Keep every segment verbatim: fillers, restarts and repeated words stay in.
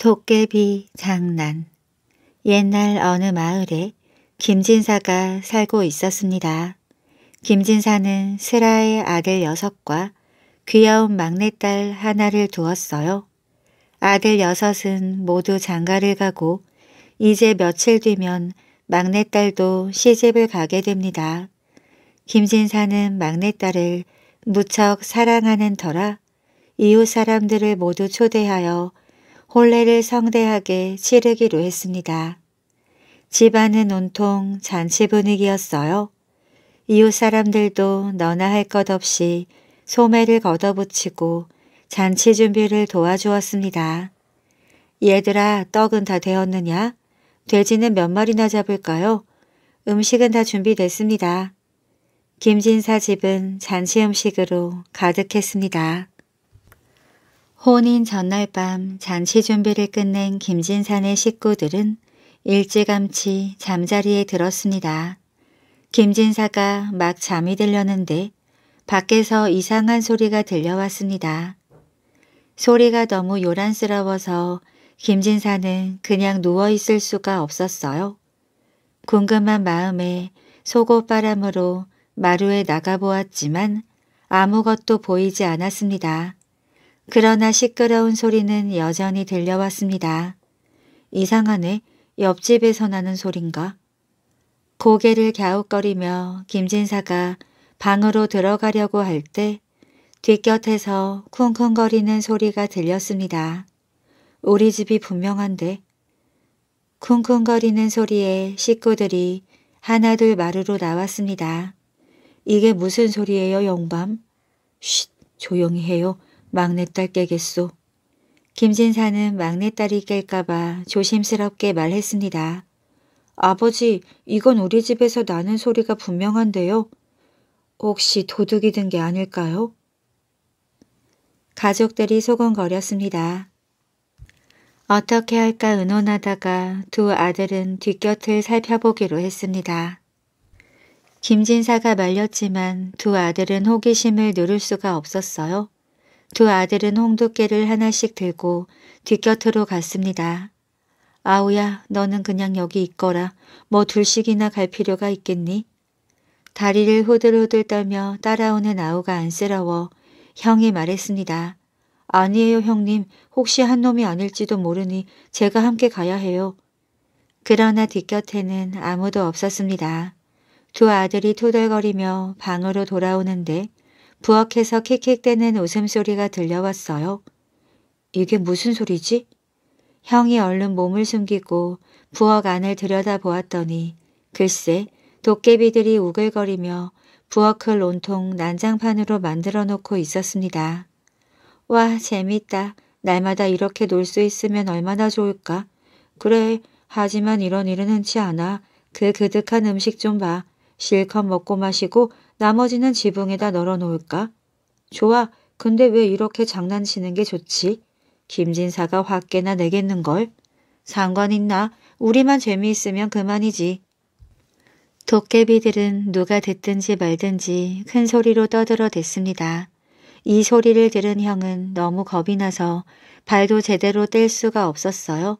도깨비 장난. 옛날 어느 마을에 김진사가 살고 있었습니다. 김진사는 슬아의 아들 여섯과 귀여운 막내딸 하나를 두었어요. 아들 여섯은 모두 장가를 가고 이제 며칠 뒤면 막내딸도 시집을 가게 됩니다. 김진사는 막내딸을 무척 사랑하는 터라 이웃 사람들을 모두 초대하여 혼례를 성대하게 치르기로 했습니다. 집안은 온통 잔치 분위기였어요. 이웃 사람들도 너나 할 것 없이 소매를 걷어붙이고 잔치 준비를 도와주었습니다. 얘들아, 떡은 다 되었느냐? 돼지는 몇 마리나 잡을까요? 음식은 다 준비됐습니다. 김진사 집은 잔치 음식으로 가득했습니다. 혼인 전날 밤 잔치 준비를 끝낸 김진사네 식구들은 일찌감치 잠자리에 들었습니다. 김진사가 막 잠이 들려는데 밖에서 이상한 소리가 들려왔습니다. 소리가 너무 요란스러워서 김진사는 그냥 누워있을 수가 없었어요. 궁금한 마음에 속옷바람으로 마루에 나가보았지만 아무것도 보이지 않았습니다. 그러나 시끄러운 소리는 여전히 들려왔습니다. 이상하네. 옆집에서 나는 소린가? 고개를 갸웃거리며 김진사가 방으로 들어가려고 할 때 뒷곁에서 쿵쿵거리는 소리가 들렸습니다. 우리 집이 분명한데. 쿵쿵거리는 소리에 식구들이 하나둘 마루로 나왔습니다. 이게 무슨 소리예요, 영감? 쉿, 조용히 해요. 막내딸 깨겠소. 김진사는 막내딸이 깰까봐 조심스럽게 말했습니다. 아버지, 이건 우리 집에서 나는 소리가 분명한데요. 혹시 도둑이 든 게 아닐까요? 가족들이 소곤거렸습니다. 어떻게 할까 의논하다가 두 아들은 뒷곁을 살펴보기로 했습니다. 김진사가 말렸지만 두 아들은 호기심을 누를 수가 없었어요. 두 아들은 홍두깨를 하나씩 들고 뒷곁으로 갔습니다. 아우야, 너는 그냥 여기 있거라. 뭐 둘씩이나 갈 필요가 있겠니? 다리를 후들후들 떨며 따라오는 아우가 안쓰러워 형이 말했습니다. 아니에요, 형님. 혹시 한 놈이 아닐지도 모르니 제가 함께 가야 해요. 그러나 뒷곁에는 아무도 없었습니다. 두 아들이 투덜거리며 방으로 돌아오는데 부엌에서 킥킥대는 웃음소리가 들려왔어요. 이게 무슨 소리지? 형이 얼른 몸을 숨기고 부엌 안을 들여다보았더니 글쎄 도깨비들이 우글거리며 부엌을 온통 난장판으로 만들어 놓고 있었습니다. 와, 재밌다. 날마다 이렇게 놀 수 있으면 얼마나 좋을까. 그래, 하지만 이런 일은 흔치 않아. 그 그득한 음식 좀 봐. 실컷 먹고 마시고 나머지는 지붕에다 널어놓을까? 좋아, 근데 왜 이렇게 장난치는 게 좋지? 김진사가 화깨나 내겠는걸? 상관 있나? 우리만 재미있으면 그만이지. 도깨비들은 누가 듣든지 말든지 큰 소리로 떠들어댔습니다. 이 소리를 들은 형은 너무 겁이 나서 발도 제대로 뗄 수가 없었어요.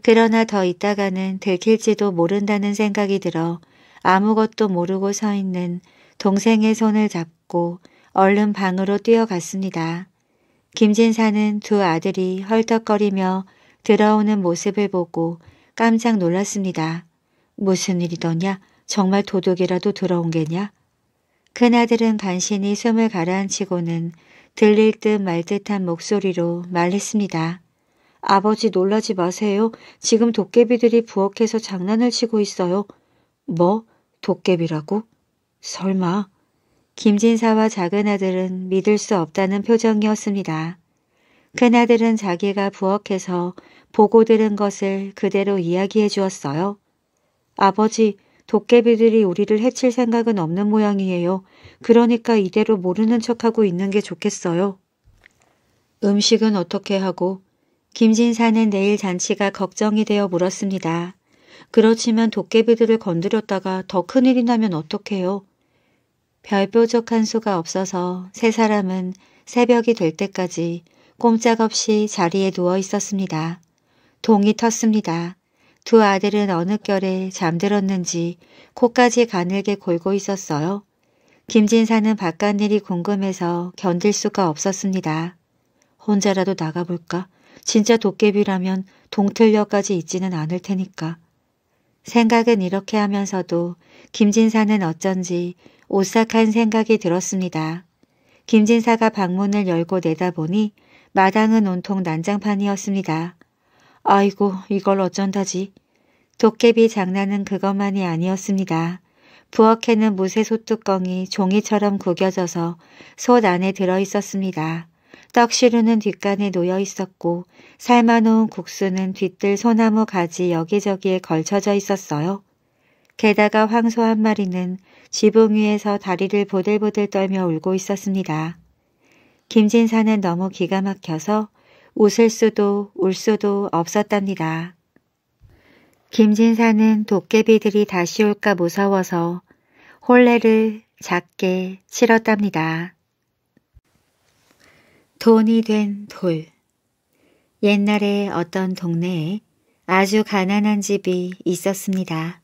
그러나 더 있다가는 들킬지도 모른다는 생각이 들어 아무것도 모르고 서 있는 동생의 손을 잡고 얼른 방으로 뛰어갔습니다. 김진사는 두 아들이 헐떡거리며 들어오는 모습을 보고 깜짝 놀랐습니다. 무슨 일이더냐? 정말 도둑이라도 들어온 게냐? 큰아들은 간신히 숨을 가라앉히고는 들릴 듯 말 듯한 목소리로 말했습니다. 아버지, 놀라지 마세요. 지금 도깨비들이 부엌에서 장난을 치고 있어요. 뭐? 도깨비라고? 설마. 김진사와 작은아들은 믿을 수 없다는 표정이었습니다. 큰아들은 자기가 부엌에서 보고 들은 것을 그대로 이야기해 주었어요. 아버지, 도깨비들이 우리를 해칠 생각은 없는 모양이에요. 그러니까 이대로 모르는 척하고 있는 게 좋겠어요. 음식은 어떻게 하고? 김진사는 내일 잔치가 걱정이 되어 물었습니다. 그렇지만 도깨비들을 건드렸다가 더 큰일이 나면 어떡해요? 별 뾰족한 수가 없어서 세 사람은 새벽이 될 때까지 꼼짝없이 자리에 누워 있었습니다. 동이 텄습니다. 두 아들은 어느결에 잠들었는지 코까지 가늘게 골고 있었어요. 김진사는 바깥일이 궁금해서 견딜 수가 없었습니다. 혼자라도 나가볼까? 진짜 도깨비라면 동틀녘까지 있지는 않을 테니까. 생각은 이렇게 하면서도 김진사는 어쩐지 오싹한 생각이 들었습니다. 김진사가 방문을 열고 내다보니 마당은 온통 난장판이었습니다. 아이고, 이걸 어쩐다지. 도깨비 장난은 그것만이 아니었습니다. 부엌에는 무쇠 소뚜껑이 종이처럼 구겨져서 솥 안에 들어있었습니다. 떡시루는 뒷간에 놓여 있었고 삶아놓은 국수는 뒤뜰 소나무 가지 여기저기에 걸쳐져 있었어요. 게다가 황소 한 마리는 지붕 위에서 다리를 보들보들 떨며 울고 있었습니다. 김진사는 너무 기가 막혀서 웃을 수도 울 수도 없었답니다. 김진사는 도깨비들이 다시 올까 무서워서 혼례를 작게 치렀답니다. 돈이 된 돌. 옛날에 어떤 동네에 아주 가난한 집이 있었습니다.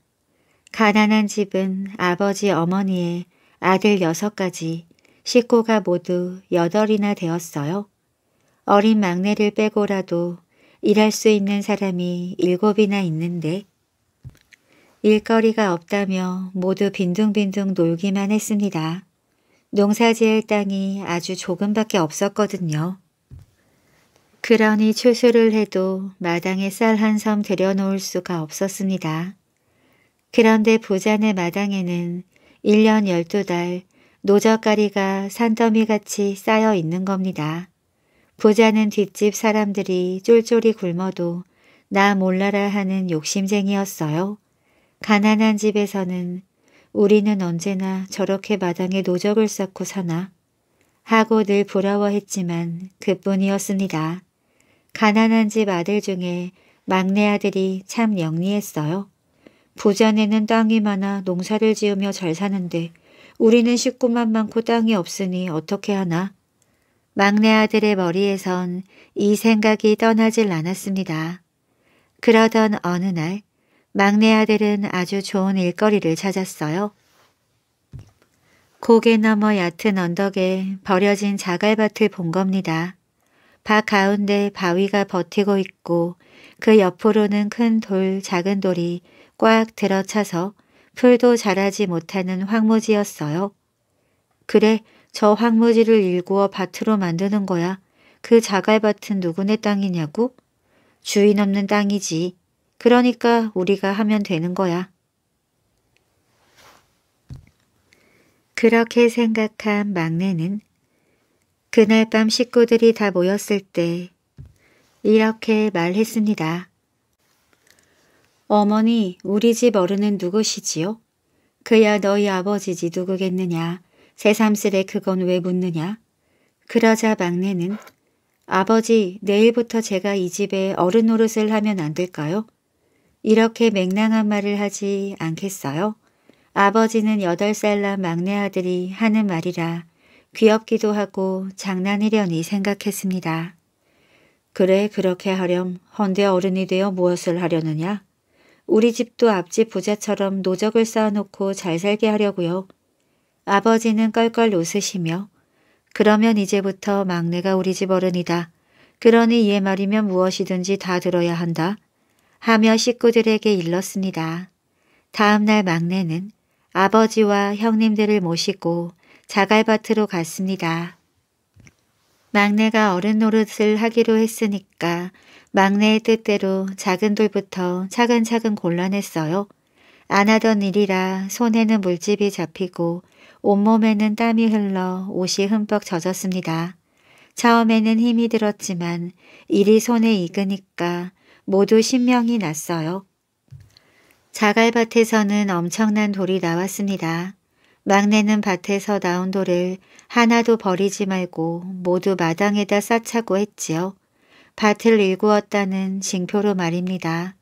가난한 집은 아버지 어머니의 아들 여섯까지 식구가 모두 여덟이나 되었어요. 어린 막내를 빼고라도 일할 수 있는 사람이 일곱이나 있는데 일거리가 없다며 모두 빈둥빈둥 놀기만 했습니다. 농사지을 땅이 아주 조금밖에 없었거든요. 그러니 추수를 해도 마당에 쌀 한 섬 들여놓을 수가 없었습니다. 그런데 부자네 마당에는 일 년 열두 달 노젓가리가 산더미같이 쌓여 있는 겁니다. 부자는 뒷집 사람들이 쫄쫄이 굶어도 나 몰라라 하는 욕심쟁이였어요. 가난한 집에서는 우리는 언제나 저렇게 마당에 노적을 쌓고 사나 하고 늘 부러워했지만 그뿐이었습니다. 가난한 집 아들 중에 막내 아들이 참 영리했어요. 부자네는 땅이 많아 농사를 지으며 잘 사는데 우리는 식구만 많고 땅이 없으니 어떻게 하나? 막내 아들의 머리에선 이 생각이 떠나질 않았습니다. 그러던 어느 날 막내 아들은 아주 좋은 일거리를 찾았어요. 고개 넘어 얕은 언덕에 버려진 자갈밭을 본 겁니다. 밭 가운데 바위가 버티고 있고 그 옆으로는 큰 돌, 작은 돌이 꽉 들어차서 풀도 자라지 못하는 황무지였어요. 그래, 저 황무지를 일구어 밭으로 만드는 거야. 그 자갈밭은 누구네 땅이냐고? 주인 없는 땅이지. 그러니까 우리가 하면 되는 거야. 그렇게 생각한 막내는 그날 밤 식구들이 다 모였을 때 이렇게 말했습니다. 어머니, 우리 집 어른은 누구시지요? 그야 너희 아버지지 누구겠느냐. 새삼스레 그건 왜 묻느냐. 그러자 막내는 아버지, 내일부터 제가 이 집에 어른 노릇을 하면 안 될까요? 이렇게 맹랑한 말을 하지 않겠어요? 아버지는 여덟 살 난 막내 아들이 하는 말이라 귀엽기도 하고 장난이려니 생각했습니다. 그래, 그렇게 하렴. 헌데 어른이 되어 무엇을 하려느냐? 우리 집도 앞집 부자처럼 노적을 쌓아놓고 잘 살게 하려고요. 아버지는 껄껄 웃으시며 그러면 이제부터 막내가 우리 집 어른이다. 그러니 얘 말이면 무엇이든지 다 들어야 한다. 하며 식구들에게 일렀습니다. 다음날 막내는 아버지와 형님들을 모시고 자갈밭으로 갔습니다. 막내가 어른 노릇을 하기로 했으니까 막내의 뜻대로 작은 돌부터 차근차근 골라냈어요. 안 하던 일이라 손에는 물집이 잡히고 온몸에는 땀이 흘러 옷이 흠뻑 젖었습니다. 처음에는 힘이 들었지만 일이 손에 익으니까 모두 신명이 났어요. 자갈밭에서는 엄청난 돌이 나왔습니다. 막내는 밭에서 나온 돌을 하나도 버리지 말고 모두 마당에다 쌓자고 했지요. 밭을 일구었다는 징표로 말입니다.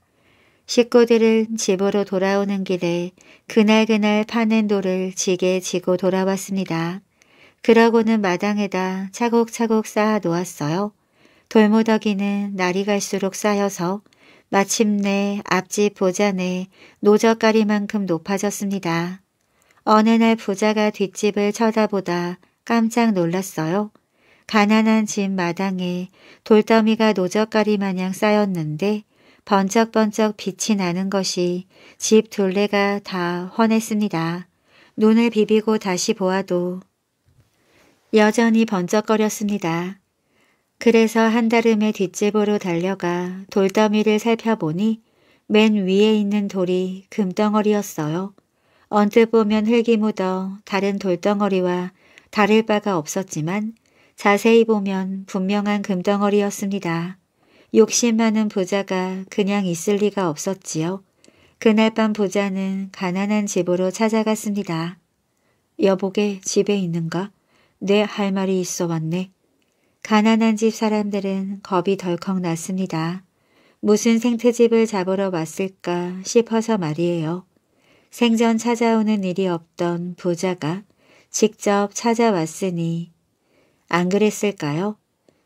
식구들은 집으로 돌아오는 길에 그날그날 파낸 돌을 지게 지고 돌아왔습니다. 그러고는 마당에다 차곡차곡 쌓아 놓았어요. 돌무더기는 날이 갈수록 쌓여서 마침내 앞집 보좌네 노젓가리만큼 높아졌습니다. 어느 날 부자가 뒷집을 쳐다보다 깜짝 놀랐어요. 가난한 집 마당에 돌더미가 노젓가리 마냥 쌓였는데 번쩍번쩍 빛이 나는 것이 집 둘레가 다 헌했습니다. 눈을 비비고 다시 보아도 여전히 번쩍거렸습니다. 그래서 한달음에 뒷집으로 달려가 돌더미를 살펴보니 맨 위에 있는 돌이 금덩어리였어요. 언뜻 보면 흙이 묻어 다른 돌덩어리와 다를 바가 없었지만 자세히 보면 분명한 금덩어리였습니다. 욕심 많은 부자가 그냥 있을 리가 없었지요. 그날 밤 부자는 가난한 집으로 찾아갔습니다. 여보게, 집에 있는가? 네, 할 말이 있어 왔네. 가난한 집 사람들은 겁이 덜컥 났습니다. 무슨 생트집을 잡으러 왔을까 싶어서 말이에요. 생전 찾아오는 일이 없던 부자가 직접 찾아왔으니 안 그랬을까요?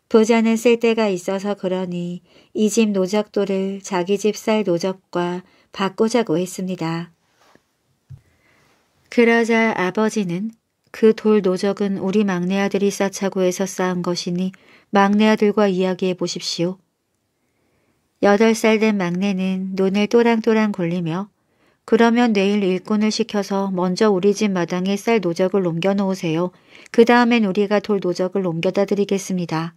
부자는 쓸 데가 있어서 그러니 이 집 노적도를 자기 집 쌀 노적과 바꾸자고 했습니다. 그러자 아버지는 그 돌 노적은 우리 막내 아들이 쌓자고 해서 쌓은 것이니 막내 아들과 이야기해 보십시오. 여덟 살 된 막내는 눈을 또랑또랑 굴리며 그러면 내일 일꾼을 시켜서 먼저 우리 집 마당에 쌀 노적을 옮겨놓으세요. 그 다음엔 우리가 돌 노적을 옮겨다 드리겠습니다.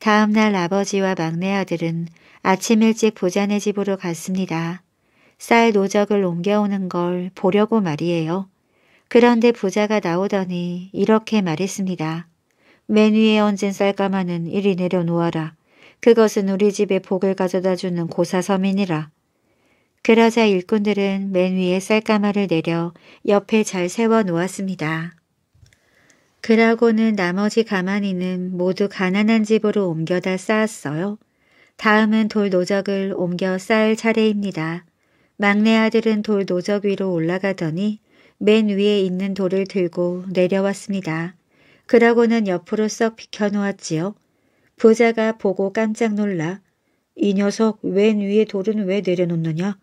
다음날 아버지와 막내 아들은 아침 일찍 부자네 집으로 갔습니다. 쌀 노적을 옮겨오는 걸 보려고 말이에요. 그런데 부자가 나오더니 이렇게 말했습니다. 맨 위에 얹은 쌀가마는 이리 내려놓아라. 그것은 우리 집에 복을 가져다주는 고사섬이니라. 그러자 일꾼들은 맨 위에 쌀가마를 내려 옆에 잘 세워놓았습니다. 그러고는 나머지 가마니는 모두 가난한 집으로 옮겨다 쌓았어요. 다음은 돌 노적을 옮겨 쌓을 차례입니다. 막내 아들은 돌 노적 위로 올라가더니 맨 위에 있는 돌을 들고 내려왔습니다. 그러고는 옆으로 썩 비켜놓았지요. 부자가 보고 깜짝 놀라 이 녀석 맨 위에 돌은 왜 내려놓느냐?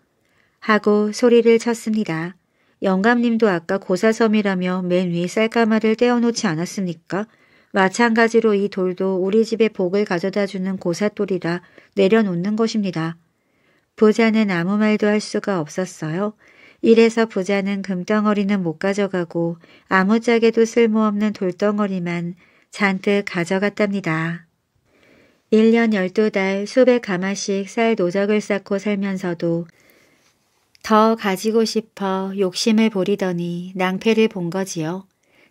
하고 소리를 쳤습니다. 영감님도 아까 고사섬이라며 맨 위에 쌀가마를 떼어놓지 않았습니까? 마찬가지로 이 돌도 우리 집에 복을 가져다주는 고사돌이라 내려놓는 것입니다. 부자는 아무 말도 할 수가 없었어요. 이래서 부자는 금덩어리는 못 가져가고 아무짝에도 쓸모없는 돌덩어리만 잔뜩 가져갔답니다. 일 년 열두 달 수백 가마씩 쌀 노적을 쌓고 살면서도 더 가지고 싶어 욕심을 부리더니 낭패를 본 거지요.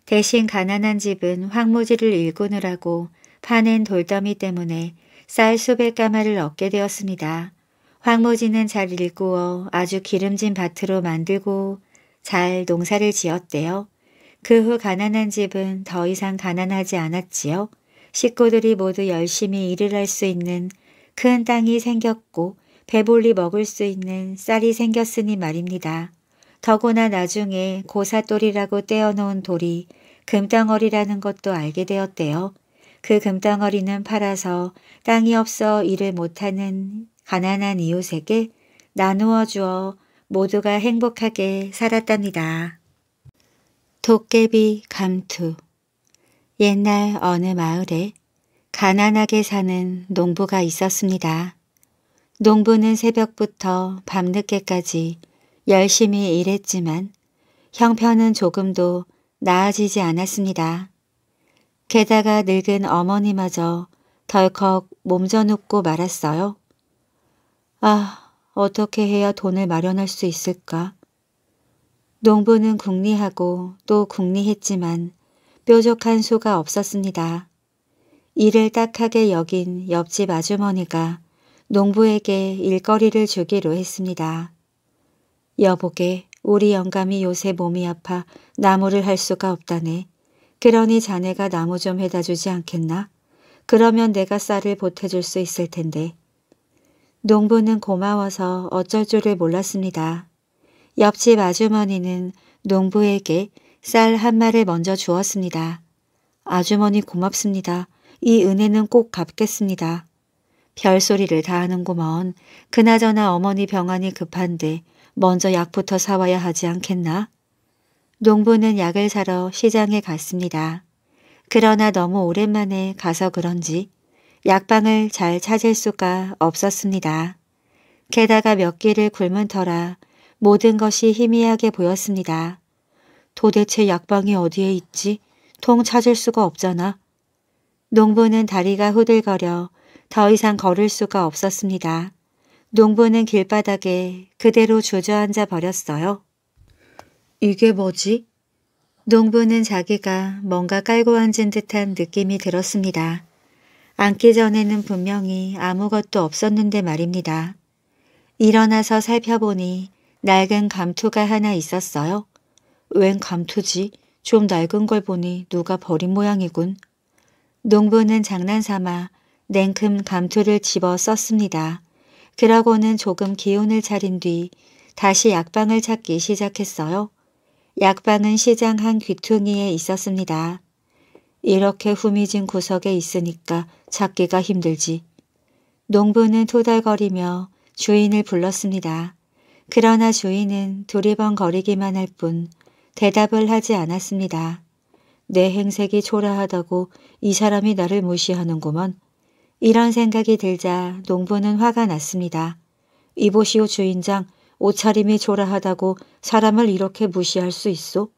대신 가난한 집은 황무지를 일구느라고 파낸 돌더미 때문에 쌀 수백 가마를 얻게 되었습니다. 황무지는 잘 일구어 아주 기름진 밭으로 만들고 잘 농사를 지었대요. 그 후 가난한 집은 더 이상 가난하지 않았지요. 식구들이 모두 열심히 일을 할 수 있는 큰 땅이 생겼고 배불리 먹을 수 있는 쌀이 생겼으니 말입니다. 더구나 나중에 고사돌이라고 떼어놓은 돌이 금덩어리라는 것도 알게 되었대요. 그 금덩어리는 팔아서 땅이 없어 일을 못하는 가난한 이웃에게 나누어 주어 모두가 행복하게 살았답니다. 도깨비 감투. 옛날 어느 마을에 가난하게 사는 농부가 있었습니다. 농부는 새벽부터 밤늦게까지 열심히 일했지만 형편은 조금도 나아지지 않았습니다. 게다가 늙은 어머니마저 덜컥 몸져눕고 말았어요. 아, 어떻게 해야 돈을 마련할 수 있을까? 농부는 궁리하고 또 궁리했지만 뾰족한 수가 없었습니다. 일을 딱하게 여긴 옆집 아주머니가 농부에게 일거리를 주기로 했습니다. 여보게, 우리 영감이 요새 몸이 아파 나무를 할 수가 없다네. 그러니 자네가 나무 좀 해다 주지 않겠나? 그러면 내가 쌀을 보태줄 수 있을 텐데. 농부는 고마워서 어쩔 줄을 몰랐습니다. 옆집 아주머니는 농부에게 쌀 한 마를 먼저 주었습니다. 아주머니 고맙습니다. 이 은혜는 꼭 갚겠습니다. 별소리를 다 하는구먼. 그나저나 어머니 병환이 급한데 먼저 약부터 사와야 하지 않겠나? 농부는 약을 사러 시장에 갔습니다. 그러나 너무 오랜만에 가서 그런지 약방을 잘 찾을 수가 없었습니다. 게다가 몇 끼를 굶은 터라 모든 것이 희미하게 보였습니다. 도대체 약방이 어디에 있지? 통 찾을 수가 없잖아. 농부는 다리가 후들거려 더 이상 걸을 수가 없었습니다. 농부는 길바닥에 그대로 주저앉아 버렸어요. 이게 뭐지? 농부는 자기가 뭔가 깔고 앉은 듯한 느낌이 들었습니다. 앉기 전에는 분명히 아무것도 없었는데 말입니다. 일어나서 살펴보니 낡은 감투가 하나 있었어요. 웬 감투지? 좀 낡은 걸 보니 누가 버린 모양이군. 농부는 장난삼아 냉큼 감투를 집어 썼습니다. 그러고는 조금 기운을 차린 뒤 다시 약방을 찾기 시작했어요. 약방은 시장 한 귀퉁이에 있었습니다. 이렇게 후미진 구석에 있으니까 찾기가 힘들지. 농부는 토달거리며 주인을 불렀습니다. 그러나 주인은 두리번거리기만 할 뿐 대답을 하지 않았습니다. 내 행색이 초라하다고 이 사람이 나를 무시하는구먼. 이런 생각이 들자 농부는 화가 났습니다. 이보시오 주인장, 옷차림이 초라하다고 사람을 이렇게 무시할 수 있소?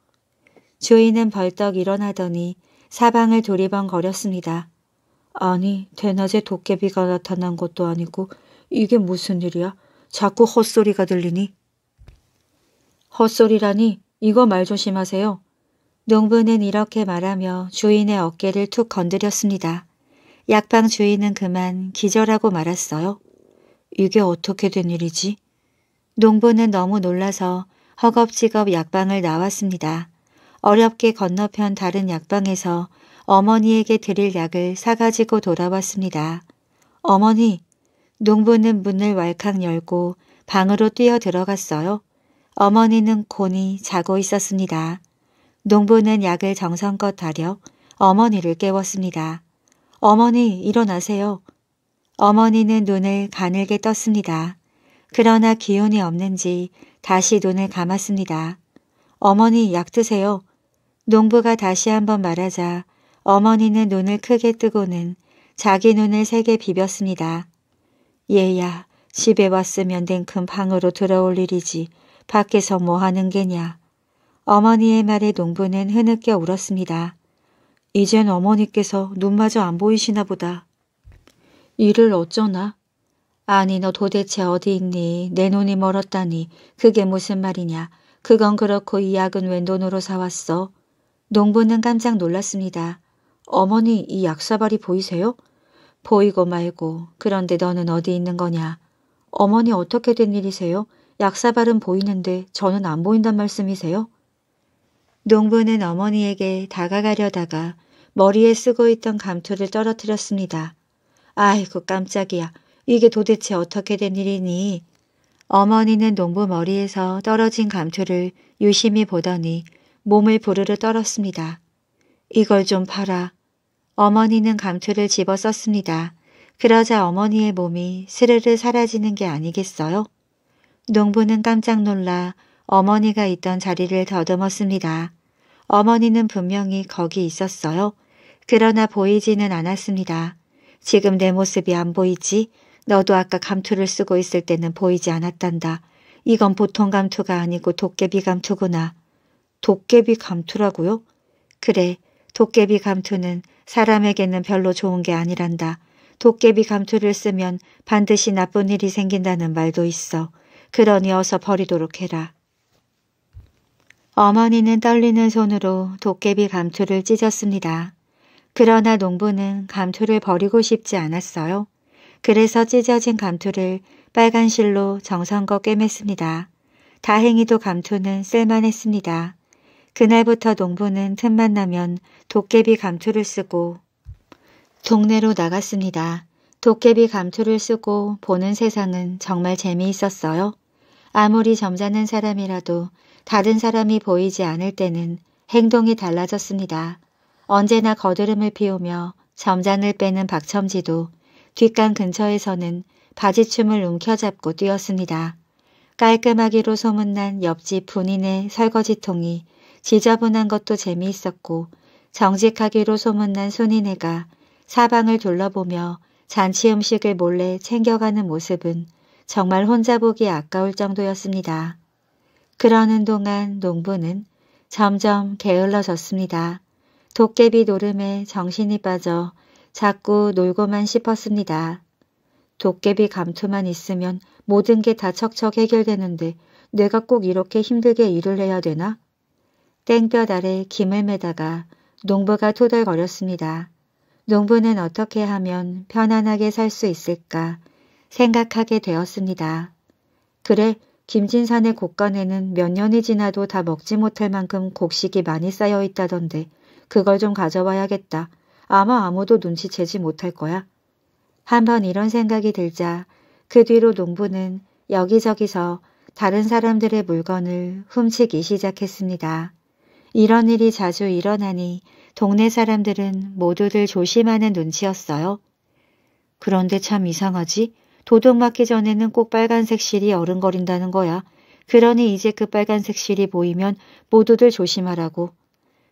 주인은 벌떡 일어나더니 사방을 두리번거렸습니다. 아니, 대낮에 도깨비가 나타난 것도 아니고 이게 무슨 일이야? 자꾸 헛소리가 들리니? 헛소리라니? 이거 말 조심하세요. 농부는 이렇게 말하며 주인의 어깨를 툭 건드렸습니다. 약방 주인은 그만 기절하고 말았어요. 이게 어떻게 된 일이지? 농부는 너무 놀라서 허겁지겁 약방을 나왔습니다. 어렵게 건너편 다른 약방에서 어머니에게 드릴 약을 사가지고 돌아왔습니다. 어머니! 농부는 문을 왈칵 열고 방으로 뛰어 들어갔어요. 어머니는 곤히 자고 있었습니다. 농부는 약을 정성껏 다려 어머니를 깨웠습니다. 어머니, 일어나세요. 어머니는 눈을 가늘게 떴습니다. 그러나 기운이 없는지 다시 눈을 감았습니다. 어머니, 약 드세요. 농부가 다시 한번 말하자 어머니는 눈을 크게 뜨고는 자기 눈을 세게 비볐습니다. 얘야, 집에 왔으면 냉큼 방으로 들어올 일이지 밖에서 뭐 하는 게냐. 어머니의 말에 농부는 흐느껴 울었습니다. 이젠 어머니께서 눈마저 안 보이시나 보다. 이를 어쩌나? 아니, 너 도대체 어디 있니? 내 눈이 멀었다니. 그게 무슨 말이냐. 그건 그렇고 이 약은 웬 돈으로 사왔어? 농부는 깜짝 놀랐습니다. 어머니, 이 약사발이 보이세요? 보이고 말고. 그런데 너는 어디 있는 거냐? 어머니, 어떻게 된 일이세요? 약사발은 보이는데 저는 안 보인단 말씀이세요? 농부는 어머니에게 다가가려다가 머리에 쓰고 있던 감투를 떨어뜨렸습니다. 아이고, 깜짝이야. 이게 도대체 어떻게 된 일이니? 어머니는 농부 머리에서 떨어진 감투를 유심히 보더니 몸을 부르르 떨었습니다. 이걸 좀 봐라. 어머니는 감투를 집어 썼습니다. 그러자 어머니의 몸이 스르르 사라지는 게 아니겠어요? 농부는 깜짝 놀라 어머니가 있던 자리를 더듬었습니다. 어머니는 분명히 거기 있었어요. 그러나 보이지는 않았습니다. 지금 내 모습이 안 보이지? 너도 아까 감투를 쓰고 있을 때는 보이지 않았단다. 이건 보통 감투가 아니고 도깨비 감투구나. 도깨비 감투라고요? 그래, 도깨비 감투는 사람에게는 별로 좋은 게 아니란다. 도깨비 감투를 쓰면 반드시 나쁜 일이 생긴다는 말도 있어. 그러니 어서 버리도록 해라. 어머니는 떨리는 손으로 도깨비 감투를 찢었습니다. 그러나 농부는 감투를 버리고 싶지 않았어요. 그래서 찢어진 감투를 빨간 실로 정성껏 꿰맸습니다. 다행히도 감투는 쓸만했습니다. 그날부터 농부는 틈만 나면 도깨비 감투를 쓰고 동네로 나갔습니다. 도깨비 감투를 쓰고 보는 세상은 정말 재미있었어요. 아무리 점잖은 사람이라도 다른 사람이 보이지 않을 때는 행동이 달라졌습니다. 언제나 거드름을 피우며 점잔을 빼는 박첨지도 뒷강 근처에서는 바지춤을 움켜잡고 뛰었습니다. 깔끔하기로 소문난 옆집 분인의 설거지통이 지저분한 것도 재미있었고 정직하기로 소문난 순이네가 사방을 둘러보며 잔치 음식을 몰래 챙겨가는 모습은 정말 혼자 보기 아까울 정도였습니다. 그러는 동안 농부는 점점 게을러졌습니다. 도깨비 노름에 정신이 빠져 자꾸 놀고만 싶었습니다. 도깨비 감투만 있으면 모든 게 다 척척 해결되는데 내가 꼭 이렇게 힘들게 일을 해야 되나? 땡볕 아래 김을 매다가 농부가 토덜거렸습니다. 농부는 어떻게 하면 편안하게 살 수 있을까 생각하게 되었습니다. 그래, 김진산의 곡간에는 몇 년이 지나도 다 먹지 못할 만큼 곡식이 많이 쌓여 있다던데 그걸 좀 가져와야겠다. 아마 아무도 눈치채지 못할 거야. 한번 이런 생각이 들자 그 뒤로 농부는 여기저기서 다른 사람들의 물건을 훔치기 시작했습니다. 이런 일이 자주 일어나니 동네 사람들은 모두들 조심하는 눈치였어요. 그런데 참 이상하지? 도둑 맞기 전에는 꼭 빨간색 실이 어른거린다는 거야. 그러니 이제 그 빨간색 실이 보이면 모두들 조심하라고.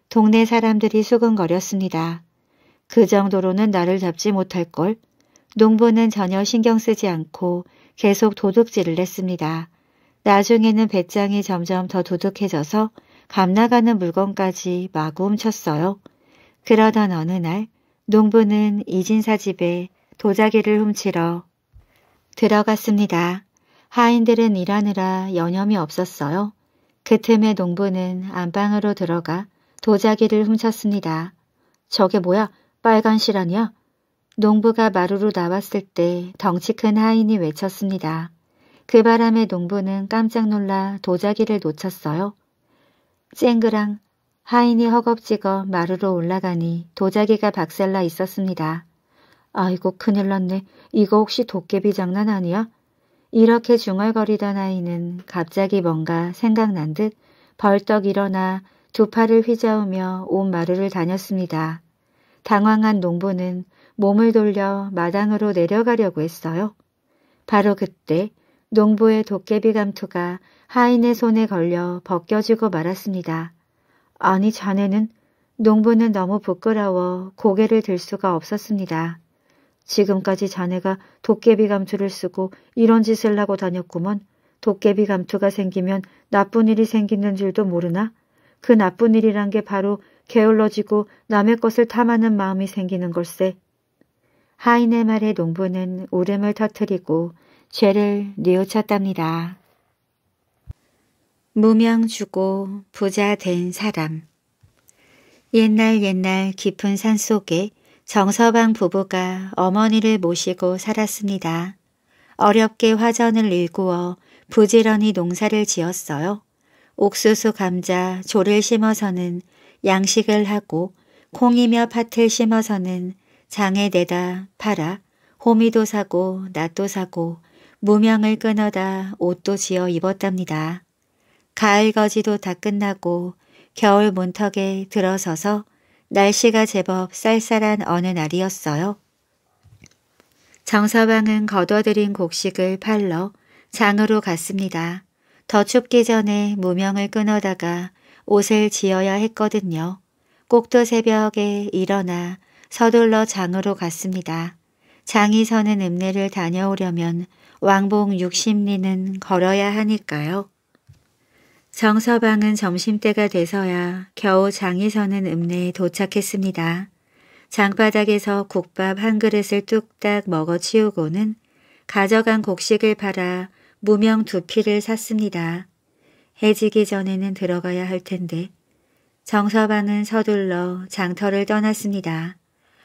동네 사람들이 수근거렸습니다. 그 정도로는 나를 잡지 못할걸. 농부는 전혀 신경 쓰지 않고 계속 도둑질을 했습니다. 나중에는 배짱이 점점 더 도둑해져서 값나가는 물건까지 마구 훔쳤어요. 그러던 어느 날 농부는 이진사 집에 도자기를 훔치러 들어갔습니다. 하인들은 일하느라 여념이 없었어요. 그 틈에 농부는 안방으로 들어가 도자기를 훔쳤습니다. 저게 뭐야? 빨간 실 아니야? 농부가 마루로 나왔을 때 덩치 큰 하인이 외쳤습니다. 그 바람에 농부는 깜짝 놀라 도자기를 놓쳤어요. 쨍그랑 하인이 허겁지겁 마루로 올라가니 도자기가 박살나 있었습니다. 아이고 큰일 났네. 이거 혹시 도깨비 장난 아니야? 이렇게 중얼거리던 아이는 갑자기 뭔가 생각난 듯 벌떡 일어나 두 팔을 휘저으며 온 마루를 다녔습니다. 당황한 농부는 몸을 돌려 마당으로 내려가려고 했어요. 바로 그때 농부의 도깨비 감투가 하인의 손에 걸려 벗겨지고 말았습니다. 아니 자네는? 농부는 너무 부끄러워 고개를 들 수가 없었습니다. 지금까지 자네가 도깨비 감투를 쓰고 이런 짓을 하고 다녔구먼. 도깨비 감투가 생기면 나쁜 일이 생기는 줄도 모르나? 그 나쁜 일이란 게 바로 게을러지고 남의 것을 탐하는 마음이 생기는 걸세. 하인의 말에 농부는 울음을 터뜨리고 죄를 뉘우쳤답니다. 무명 주고 부자 된 사람. 옛날 옛날 깊은 산속에 정서방 부부가 어머니를 모시고 살았습니다. 어렵게 화전을 일구어 부지런히 농사를 지었어요. 옥수수, 감자, 조를 심어서는 양식을 하고 콩이며 팥을 심어서는 장에 내다 팔아 호미도 사고 낫도 사고 무명을 끊어다 옷도 지어 입었답니다. 가을 거지도 다 끝나고 겨울 문턱에 들어서서 날씨가 제법 쌀쌀한 어느 날이었어요. 정서방은 거둬들인 곡식을 팔러 장으로 갔습니다. 더 춥기 전에 무명을 끊어다가 옷을 지어야 했거든요. 꼭두 새벽에 일어나 서둘러 장으로 갔습니다. 장이 서는 읍내를 다녀오려면 왕복 육십 리는 걸어야 하니까요. 정서방은 점심때가 돼서야 겨우 장이 서는 읍내에 도착했습니다. 장바닥에서 국밥 한 그릇을 뚝딱 먹어치우고는 가져간 곡식을 팔아 무명 두 피를 샀습니다. 해지기 전에는 들어가야 할 텐데. 정서방은 서둘러 장터를 떠났습니다.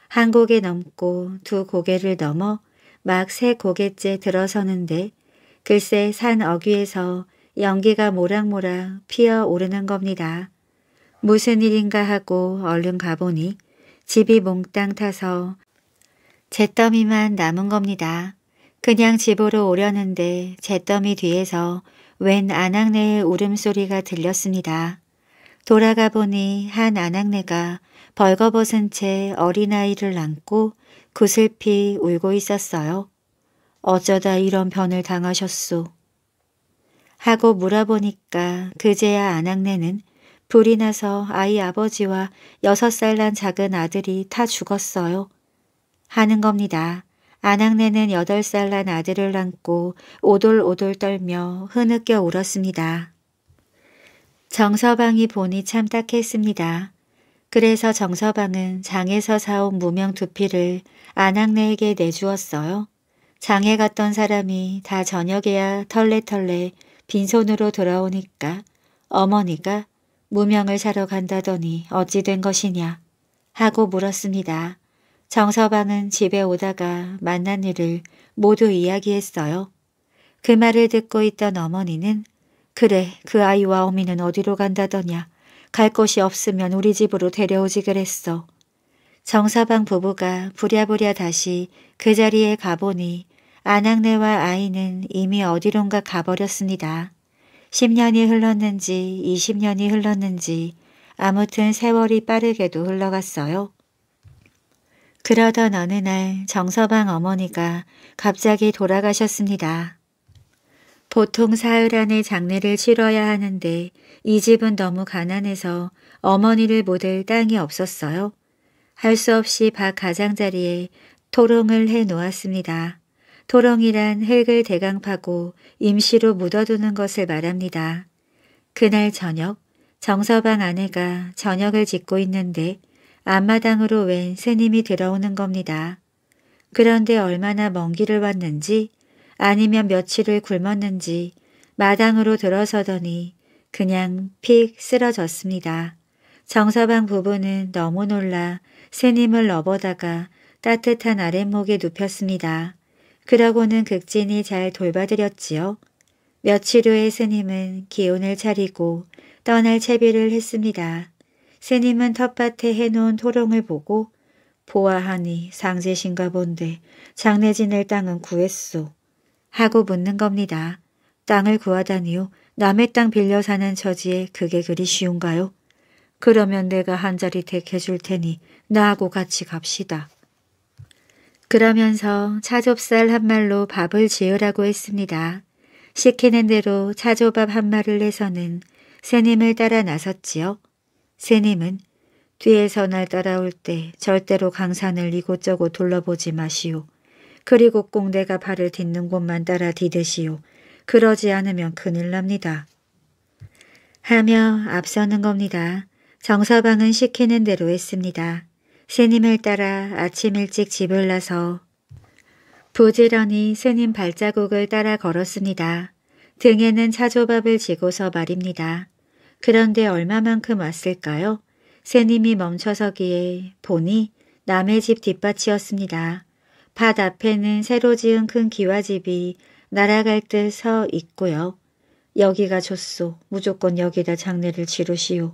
한 고개 넘고 두 고개를 넘어 막 세 고개째 들어서는데 글쎄 산 어귀에서 연기가 모락모락 피어오르는 겁니다. 무슨 일인가 하고 얼른 가보니 집이 몽땅 타서 잿더미만 남은 겁니다. 그냥 집으로 오려는데 잿더미 뒤에서 웬 아낙네의 울음소리가 들렸습니다. 돌아가 보니 한 아낙네가 벌거벗은 채 어린아이를 안고 구슬피 울고 있었어요. 어쩌다 이런 변을 당하셨소? 하고 물어보니까 그제야 아낙네는 불이 나서 아이 아버지와 여섯 살 난 작은 아들이 다 죽었어요 하는 겁니다. 아낙네는 여덟 살 난 아들을 안고 오돌오돌 떨며 흐느껴 울었습니다. 정서방이 보니 참 딱했습니다. 그래서 정서방은 장에서 사온 무명 두피를 아낙네에게 내주었어요. 장에 갔던 사람이 다 저녁에야 털레털레 빈손으로 돌아오니까 어머니가 무명을 사러 간다더니 어찌 된 것이냐 하고 물었습니다. 정서방은 집에 오다가 만난 일을 모두 이야기했어요. 그 말을 듣고 있던 어머니는 그래 그 아이와 어미는 어디로 간다더냐 갈 곳이 없으면 우리 집으로 데려오지 그랬어. 정서방 부부가 부랴부랴 다시 그 자리에 가보니 아낙네와 아이는 이미 어디론가 가버렸습니다. 십 년이 흘렀는지 이십 년이 흘렀는지 아무튼 세월이 빠르게도 흘러갔어요. 그러던 어느 날 정서방 어머니가 갑자기 돌아가셨습니다. 보통 사흘 안에 장례를 치러야 하는데 이 집은 너무 가난해서 어머니를 모실 땅이 없었어요. 할 수 없이 밭 가장자리에 토롱을 해놓았습니다. 토롱이란 흙을 대강 파고 임시로 묻어두는 것을 말합니다. 그날 저녁 정서방 아내가 저녁을 짓고 있는데 앞마당으로 웬 스님이 들어오는 겁니다. 그런데 얼마나 먼 길을 왔는지 아니면 며칠을 굶었는지 마당으로 들어서더니 그냥 픽 쓰러졌습니다. 정서방 부부는 너무 놀라 스님을 업어다가 따뜻한 아랫목에 눕혔습니다. 그러고는 극진히 잘 돌봐드렸지요. 며칠 후에 스님은 기운을 차리고 떠날 채비를 했습니다. 스님은 텃밭에 해놓은 토롱을 보고 보아하니 상제신가 본데 장례 지낼 땅은 구했소 하고 묻는 겁니다. 땅을 구하다니요. 남의 땅 빌려 사는 처지에 그게 그리 쉬운가요? 그러면 내가 한 자리 택해줄 테니 나하고 같이 갑시다. 그러면서 차좁쌀 한 말로 밥을 지으라고 했습니다. 시키는 대로 차조밥 한 말을 해서는 스님을 따라 나섰지요. 스님은 뒤에서 날 따라올 때 절대로 강산을 이곳저곳 둘러보지 마시오. 그리고 꼭 내가 발을 딛는 곳만 따라 디드시오. 그러지 않으면 큰일 납니다. 하며 앞서는 겁니다. 정서방은 시키는 대로 했습니다. 스님을 따라 아침 일찍 집을 나서 부지런히 스님 발자국을 따라 걸었습니다. 등에는 차조밥을 지고서 말입니다. 그런데 얼마만큼 왔을까요? 스님이 멈춰서기에 보니 남의 집 뒷밭이었습니다. 밭 앞에는 새로 지은 큰 기와집이 날아갈 듯 서 있고요. 여기가 좋소. 무조건 여기다 장례를 치르시오.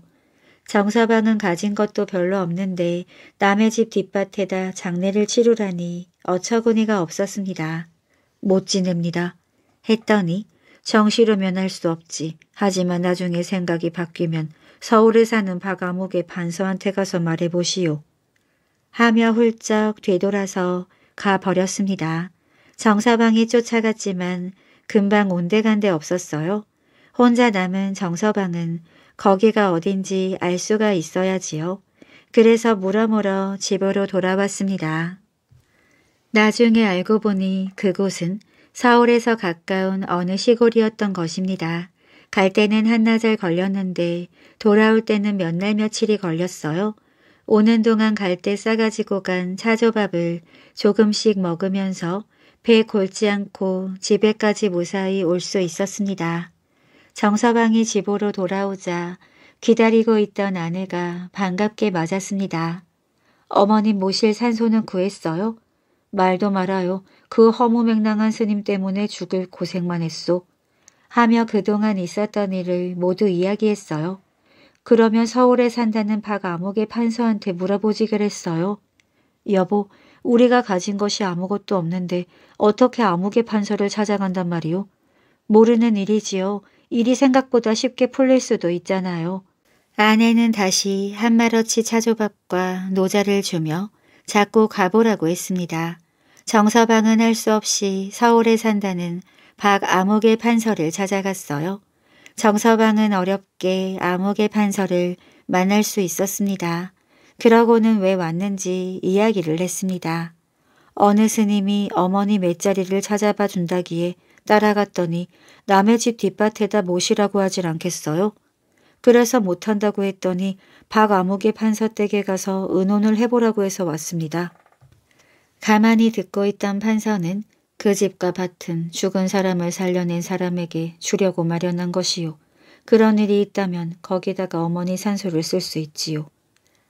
정서방은 가진 것도 별로 없는데 남의 집 뒷밭에다 장례를 치르라니 어처구니가 없었습니다. 못 지냅니다. 했더니 정시로면 할 수 없지. 하지만 나중에 생각이 바뀌면 서울에 사는 박아목의 반서한테 가서 말해보시오. 하며 훌쩍 뒤돌아서 가버렸습니다. 정서방이 쫓아갔지만 금방 온데간데 없었어요. 혼자 남은 정서방은 거기가 어딘지 알 수가 있어야지요. 그래서 물어물어 집으로 돌아왔습니다. 나중에 알고 보니 그곳은 서울에서 가까운 어느 시골이었던 것입니다. 갈 때는 한나절 걸렸는데 돌아올 때는 몇 날 며칠이 걸렸어요. 오는 동안 갈 때 싸가지고 간 차조밥을 조금씩 먹으면서 배 골지 않고 집에까지 무사히 올 수 있었습니다. 정서방이 집으로 돌아오자 기다리고 있던 아내가 반갑게 맞았습니다. 어머님 모실 산소는 구했어요? 말도 말아요. 그 허무맹랑한 스님 때문에 죽을 고생만 했소. 하며 그동안 있었던 일을 모두 이야기했어요. 그러면 서울에 산다는 박아목의 판서한테 물어보지 그랬어요. 여보, 우리가 가진 것이 아무것도 없는데 어떻게 아목의 판서를 찾아간단 말이요? 모르는 일이지요. 일이 생각보다 쉽게 풀릴 수도 있잖아요. 아내는 다시 한마러치 차조밥과 노자를 주며 자꾸 가보라고 했습니다. 정서방은 할 수 없이 서울에 산다는 박아목의 판서를 찾아갔어요. 정서방은 어렵게 아목의 판서를 만날 수 있었습니다. 그러고는 왜 왔는지 이야기를 했습니다. 어느 스님이 어머니 맷자리를 찾아봐 준다기에 따라갔더니 남의 집 뒷밭에다 모시라고 하질 않겠어요? 그래서 못한다고 했더니 박아목의 판서댁에 가서 의논을 해보라고 해서 왔습니다. 가만히 듣고 있던 판서는 그 집과 밭은 죽은 사람을 살려낸 사람에게 주려고 마련한 것이요. 그런 일이 있다면 거기다가 어머니 산소를 쓸 수 있지요.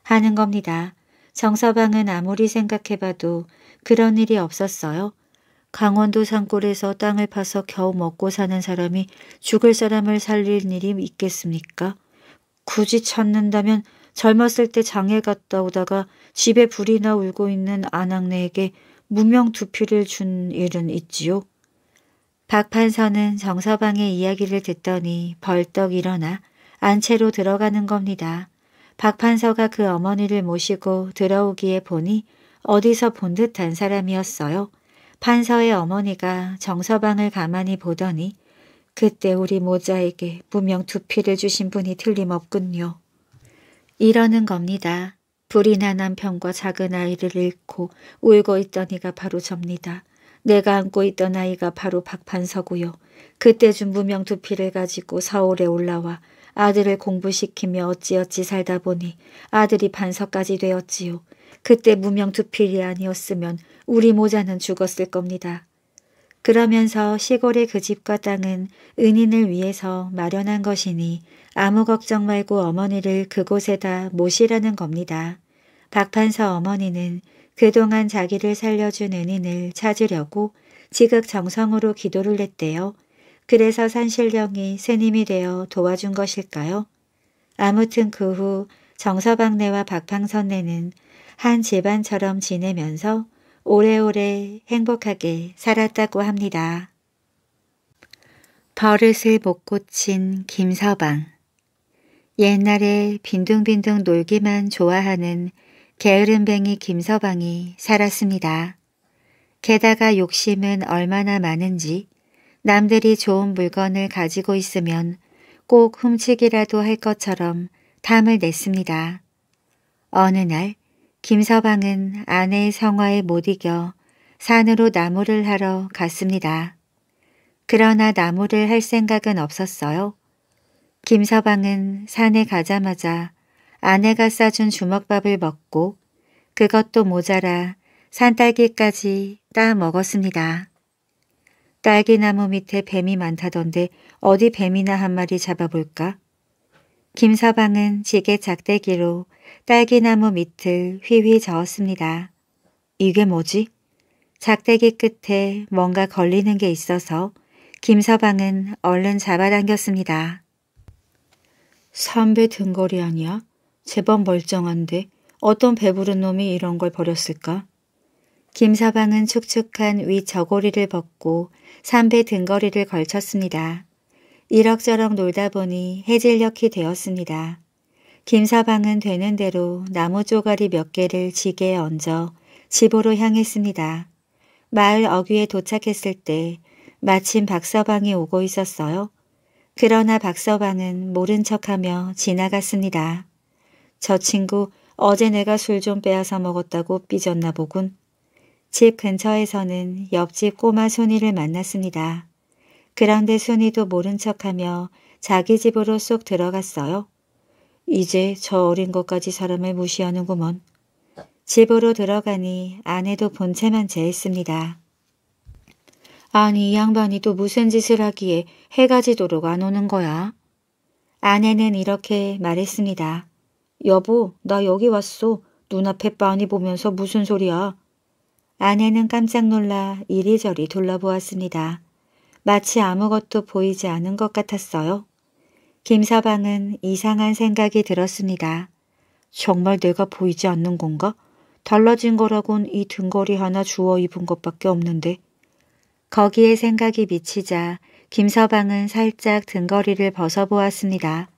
하는 겁니다. 정서방은 아무리 생각해봐도 그런 일이 없었어요. 강원도 산골에서 땅을 파서 겨우 먹고 사는 사람이 죽을 사람을 살릴 일이 있겠습니까? 굳이 찾는다면 젊었을 때 장에 갔다 오다가 집에 불이 나 울고 있는 아낙네에게 무명 두피를 준 일은 있지요. 박판서는 정서방의 이야기를 듣더니 벌떡 일어나 안채로 들어가는 겁니다. 박판서가 그 어머니를 모시고 들어오기에 보니 어디서 본 듯한 사람이었어요. 판서의 어머니가 정서방을 가만히 보더니 그때 우리 모자에게 무명 두피를 주신 분이 틀림없군요. 이러는 겁니다. 불이 난 남편과 작은 아이를 잃고 울고 있던 이가 바로 접니다. 내가 안고 있던 아이가 바로 박판서고요. 그때 준 무명 두피를 가지고 서울에 올라와 아들을 공부시키며 어찌어찌 살다 보니 아들이 판서까지 되었지요. 그때 무명 두필이 아니었으면 우리 모자는 죽었을 겁니다. 그러면서 시골의 그 집과 땅은 은인을 위해서 마련한 것이니 아무 걱정 말고 어머니를 그곳에다 모시라는 겁니다. 박판서 어머니는 그동안 자기를 살려준 은인을 찾으려고 지극정성으로 기도를 했대요. 그래서 산신령이 스님이 되어 도와준 것일까요? 아무튼 그 후 정서방네와 박판선네는 한 집안처럼 지내면서 오래오래 행복하게 살았다고 합니다. 버릇을 못 고친 김서방. 옛날에 빈둥빈둥 놀기만 좋아하는 게으름뱅이 김서방이 살았습니다. 게다가 욕심은 얼마나 많은지 남들이 좋은 물건을 가지고 있으면 꼭 훔치기라도 할 것처럼 탐을 냈습니다. 어느 날 김서방은 아내의 성화에 못 이겨 산으로 나무를 하러 갔습니다. 그러나 나무를 할 생각은 없었어요. 김서방은 산에 가자마자 아내가 싸준 주먹밥을 먹고 그것도 모자라 산딸기까지 따 먹었습니다. 딸기나무 밑에 뱀이 많다던데 어디 뱀이나 한 마리 잡아볼까? 김서방은 지게 작대기로 딸기나무 밑을 휘휘 저었습니다. 이게 뭐지? 작대기 끝에 뭔가 걸리는 게 있어서 김서방은 얼른 잡아당겼습니다. 삼배 등거리 아니야? 제법 멀쩡한데 어떤 배부른 놈이 이런 걸 버렸을까? 김서방은 축축한 윗 저고리를 벗고 삼배 등거리를 걸쳤습니다. 이럭저럭 놀다 보니 해질녘이 되었습니다. 김서방은 되는 대로 나무 조가리 몇 개를 지게에 얹어 집으로 향했습니다. 마을 어귀에 도착했을 때 마침 박서방이 오고 있었어요. 그러나 박서방은 모른 척하며 지나갔습니다. 저 친구 어제 내가 술 좀 빼앗아 먹었다고 삐졌나 보군. 집 근처에서는 옆집 꼬마 순이를 만났습니다. 그런데 순이도 모른 척하며 자기 집으로 쏙 들어갔어요. 이제 저 어린 것까지 사람을 무시하는구먼. 집으로 들어가니 아내도 본체만 재했습니다. 아니 이 양반이 또 무슨 짓을 하기에 해가 지도록 안 오는 거야? 아내는 이렇게 말했습니다. 여보, 나 여기 왔소. 눈앞에 빤히 보면서 무슨 소리야. 아내는 깜짝 놀라 이리저리 둘러보았습니다. 마치 아무것도 보이지 않은 것 같았어요. 김서방은 이상한 생각이 들었습니다. 정말 내가 보이지 않는 건가? 달라진 거라곤 이 등거리 하나 주워 입은 것밖에 없는데. 거기에 생각이 미치자 김서방은 살짝 등거리를 벗어보았습니다.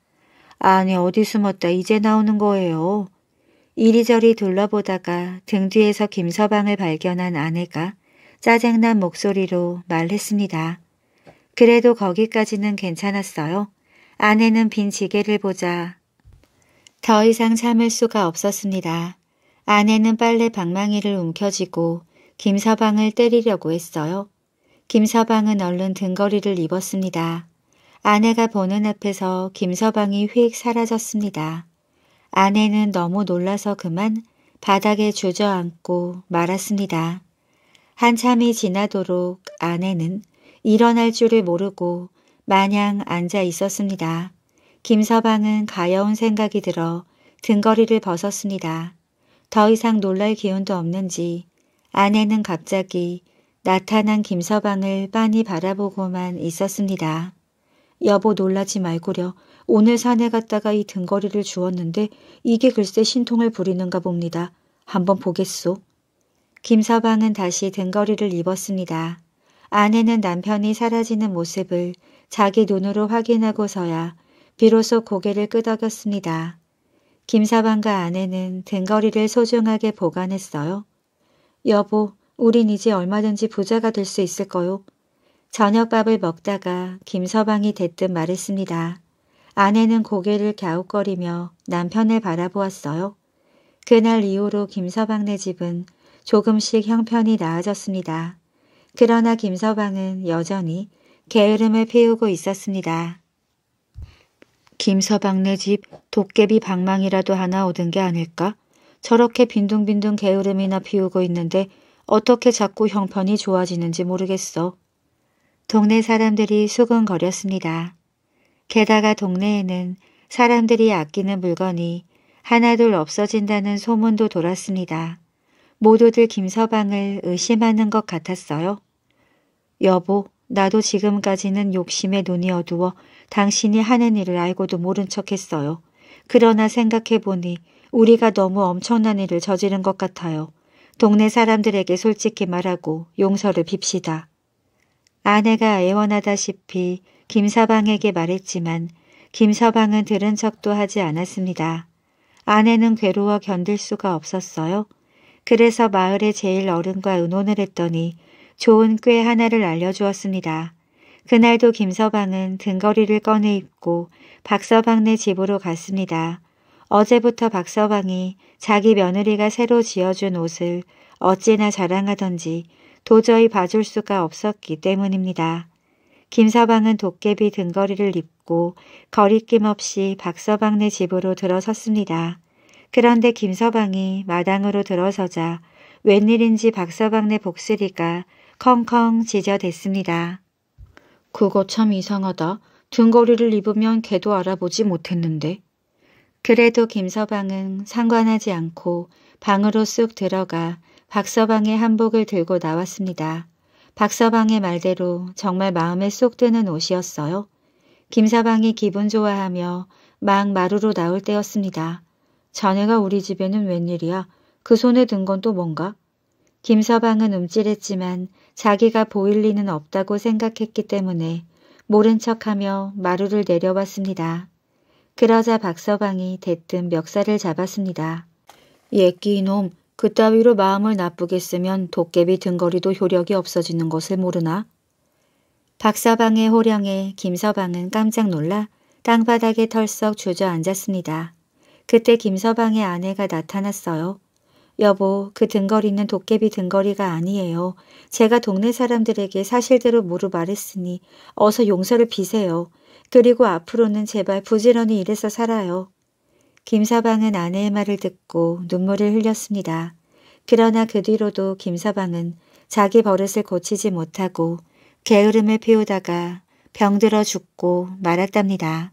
안에 어디 숨었다 이제 나오는 거예요. 이리저리 둘러보다가 등 뒤에서 김서방을 발견한 아내가 짜증난 목소리로 말했습니다. 그래도 거기까지는 괜찮았어요. 아내는 빈 지게를 보자 더 이상 참을 수가 없었습니다. 아내는 빨래 방망이를 움켜쥐고 김서방을 때리려고 했어요. 김서방은 얼른 등거리를 입었습니다. 아내가 보는 앞에서 김서방이 휙 사라졌습니다. 아내는 너무 놀라서 그만 바닥에 주저앉고 말았습니다. 한참이 지나도록 아내는 일어날 줄을 모르고 마냥 앉아 있었습니다. 김서방은 가여운 생각이 들어 등거리를 벗었습니다. 더 이상 놀랄 기운도 없는지 아내는 갑자기 나타난 김서방을 빤히 바라보고만 있었습니다. 여보, 놀라지 말구려. 오늘 산에 갔다가 이 등거리를 주웠는데 이게 글쎄 신통을 부리는가 봅니다. 한번 보겠소. 김서방은 다시 등거리를 입었습니다. 아내는 남편이 사라지는 모습을 자기 눈으로 확인하고서야 비로소 고개를 끄덕였습니다. 김서방과 아내는 등거리를 소중하게 보관했어요. 여보, 우린 이제 얼마든지 부자가 될 수 있을 거요. 저녁밥을 먹다가 김서방이 대뜸 말했습니다. 아내는 고개를 갸웃거리며 남편을 바라보았어요. 그날 이후로 김서방네 집은 조금씩 형편이 나아졌습니다. 그러나 김서방은 여전히 게으름을 피우고 있었습니다. 김서방네 집 도깨비 방망이라도 하나 얻은 게 아닐까? 저렇게 빈둥빈둥 게으름이나 피우고 있는데 어떻게 자꾸 형편이 좋아지는지 모르겠어. 동네 사람들이 수근거렸습니다. 게다가 동네에는 사람들이 아끼는 물건이 하나둘 없어진다는 소문도 돌았습니다. 모두들 김서방을 의심하는 것 같았어요. 여보, 나도 지금까지는 욕심에 눈이 어두워 당신이 하는 일을 알고도 모른 척했어요. 그러나 생각해보니 우리가 너무 엄청난 일을 저지른 것 같아요. 동네 사람들에게 솔직히 말하고 용서를 빕시다. 아내가 애원하다시피 김서방에게 말했지만 김서방은 들은 척도 하지 않았습니다. 아내는 괴로워 견딜 수가 없었어요. 그래서 마을의 제일 어른과 의논을 했더니 좋은 꾀 하나를 알려주었습니다. 그날도 김서방은 등거리를 꺼내 입고 박서방네 집으로 갔습니다. 어제부터 박서방이 자기 며느리가 새로 지어준 옷을 어찌나 자랑하던지 도저히 봐줄 수가 없었기 때문입니다. 김서방은 도깨비 등거리를 입고 거리낌 없이 박서방네 집으로 들어섰습니다. 그런데 김서방이 마당으로 들어서자 웬일인지 박서방네 복슬이가 컹컹 지저댔습니다. 그거 참 이상하다. 등거리를 입으면 걔도 알아보지 못했는데. 그래도 김서방은 상관하지 않고 방으로 쑥 들어가 박서방의 한복을 들고 나왔습니다. 박서방의 말대로 정말 마음에 쏙 드는 옷이었어요. 김서방이 기분 좋아하며 막 마루로 나올 때였습니다. 자네가 우리 집에는 웬일이야? 그 손에 든 건 또 뭔가? 김서방은 움찔했지만 자기가 보일 리는 없다고 생각했기 때문에 모른 척하며 마루를 내려왔습니다. 그러자 박서방이 대뜸 멱살을 잡았습니다. 예끼 이놈, 그따위로 마음을 나쁘게 쓰면 도깨비 등거리도 효력이 없어지는 것을 모르나? 박서방의 호령에 김서방은 깜짝 놀라 땅바닥에 털썩 주저앉았습니다. 그때 김서방의 아내가 나타났어요. 여보, 그 등거리는 도깨비 등거리가 아니에요. 제가 동네 사람들에게 사실대로 물어 말했으니 어서 용서를 비세요. 그리고 앞으로는 제발 부지런히 일해서 살아요. 김서방은 아내의 말을 듣고 눈물을 흘렸습니다. 그러나 그 뒤로도 김서방은 자기 버릇을 고치지 못하고 게으름을 피우다가 병들어 죽고 말았답니다.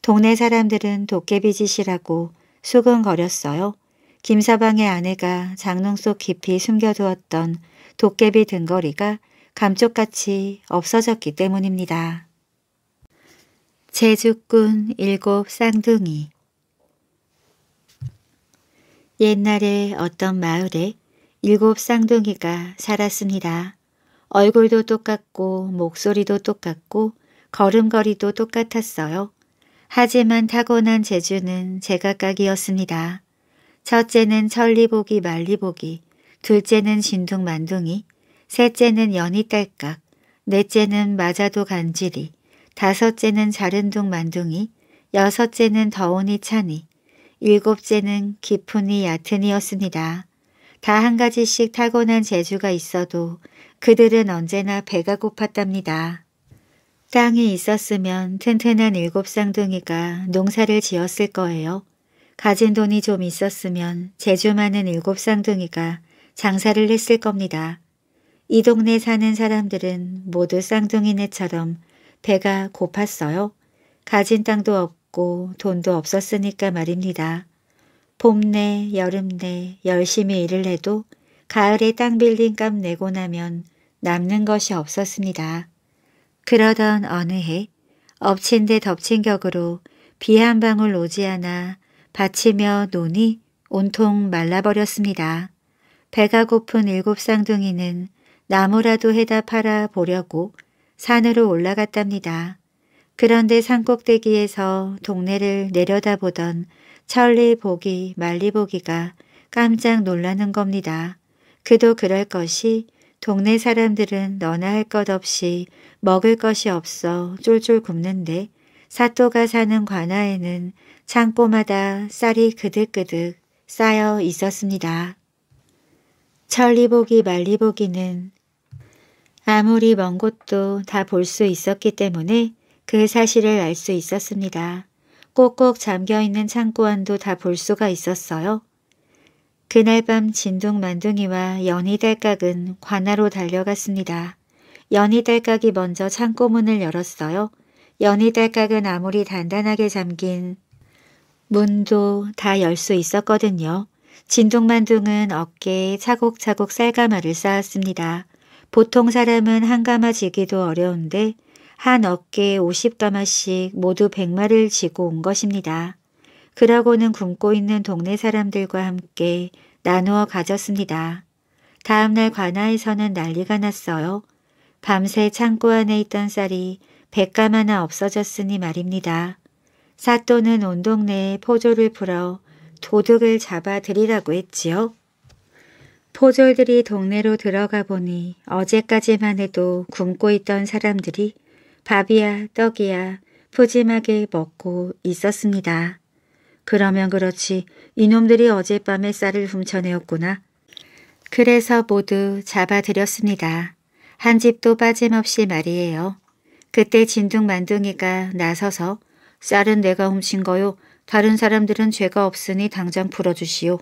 동네 사람들은 도깨비 짓이라고 수근거렸어요. 김서방의 아내가 장롱 속 깊이 숨겨두었던 도깨비 등거리가 감쪽같이 없어졌기 때문입니다. 제주꾼 일곱 쌍둥이. 옛날에 어떤 마을에 일곱 쌍둥이가 살았습니다. 얼굴도 똑같고 목소리도 똑같고 걸음걸이도 똑같았어요. 하지만 타고난 재주는 제각각이었습니다. 첫째는 천리보기 말리보기, 둘째는 진둥만둥이, 셋째는 연이딸깍, 넷째는 맞아도 간지리, 다섯째는 자른둥만둥이, 여섯째는 더우니 차니, 일곱째는 깊으니 얕으니였습니다. 다 한 가지씩 타고난 재주가 있어도 그들은 언제나 배가 고팠답니다. 땅이 있었으면 튼튼한 일곱 쌍둥이가 농사를 지었을 거예요. 가진 돈이 좀 있었으면 재주 많은 일곱 쌍둥이가 장사를 했을 겁니다. 이 동네 사는 사람들은 모두 쌍둥이네처럼 배가 고팠어요. 가진 땅도 없고 돈도 없었으니까 말입니다. 봄내 여름내 열심히 일을 해도 가을에 땅 빌린 값 내고 나면 남는 것이 없었습니다. 그러던 어느 해 엎친 데 덮친 격으로 비 한 방울 오지 않아 받치며 논이 온통 말라버렸습니다. 배가 고픈 일곱 쌍둥이는 나무라도 해다 팔아 보려고 산으로 올라갔답니다. 그런데 산꼭대기에서 동네를 내려다보던 천리보기 말리보기가 깜짝 놀라는 겁니다. 그도 그럴 것이 동네 사람들은 너나 할 것 없이 먹을 것이 없어 쫄쫄 굶는데 사또가 사는 관아에는 창고마다 쌀이 그득그득 쌓여 있었습니다. 천리보기 말리보기는 아무리 먼 곳도 다 볼 수 있었기 때문에 그 사실을 알 수 있었습니다. 꼭꼭 잠겨있는 창고 안도 다 볼 수가 있었어요. 그날 밤 진둥만둥이와 연이딸깍은 관아로 달려갔습니다. 연이딸깍이 먼저 창고문을 열었어요. 연이딸깍은 아무리 단단하게 잠긴 문도 다 열 수 있었거든요. 진둥만둥은 어깨에 차곡차곡 쌀가마를 쌓았습니다. 보통 사람은 한 가마 지기도 어려운데 한 어깨에 오십 가마씩 모두 백 마를 지고 온 것입니다. 그러고는 굶고 있는 동네 사람들과 함께 나누어 가졌습니다. 다음날 관아에서는 난리가 났어요. 밤새 창고 안에 있던 쌀이 백 가마나 없어졌으니 말입니다. 사또는 온 동네에 포졸을 풀어 도둑을 잡아들이라고 했지요. 포졸들이 동네로 들어가 보니 어제까지만 해도 굶고 있던 사람들이 밥이야 떡이야 푸짐하게 먹고 있었습니다. 그러면 그렇지 이놈들이 어젯밤에 쌀을 훔쳐내었구나. 그래서 모두 잡아들였습니다. 한 집도 빠짐없이 말이에요. 그때 진둥만둥이가 나서서 쌀은 내가 훔친 거요. 다른 사람들은 죄가 없으니 당장 풀어주시오.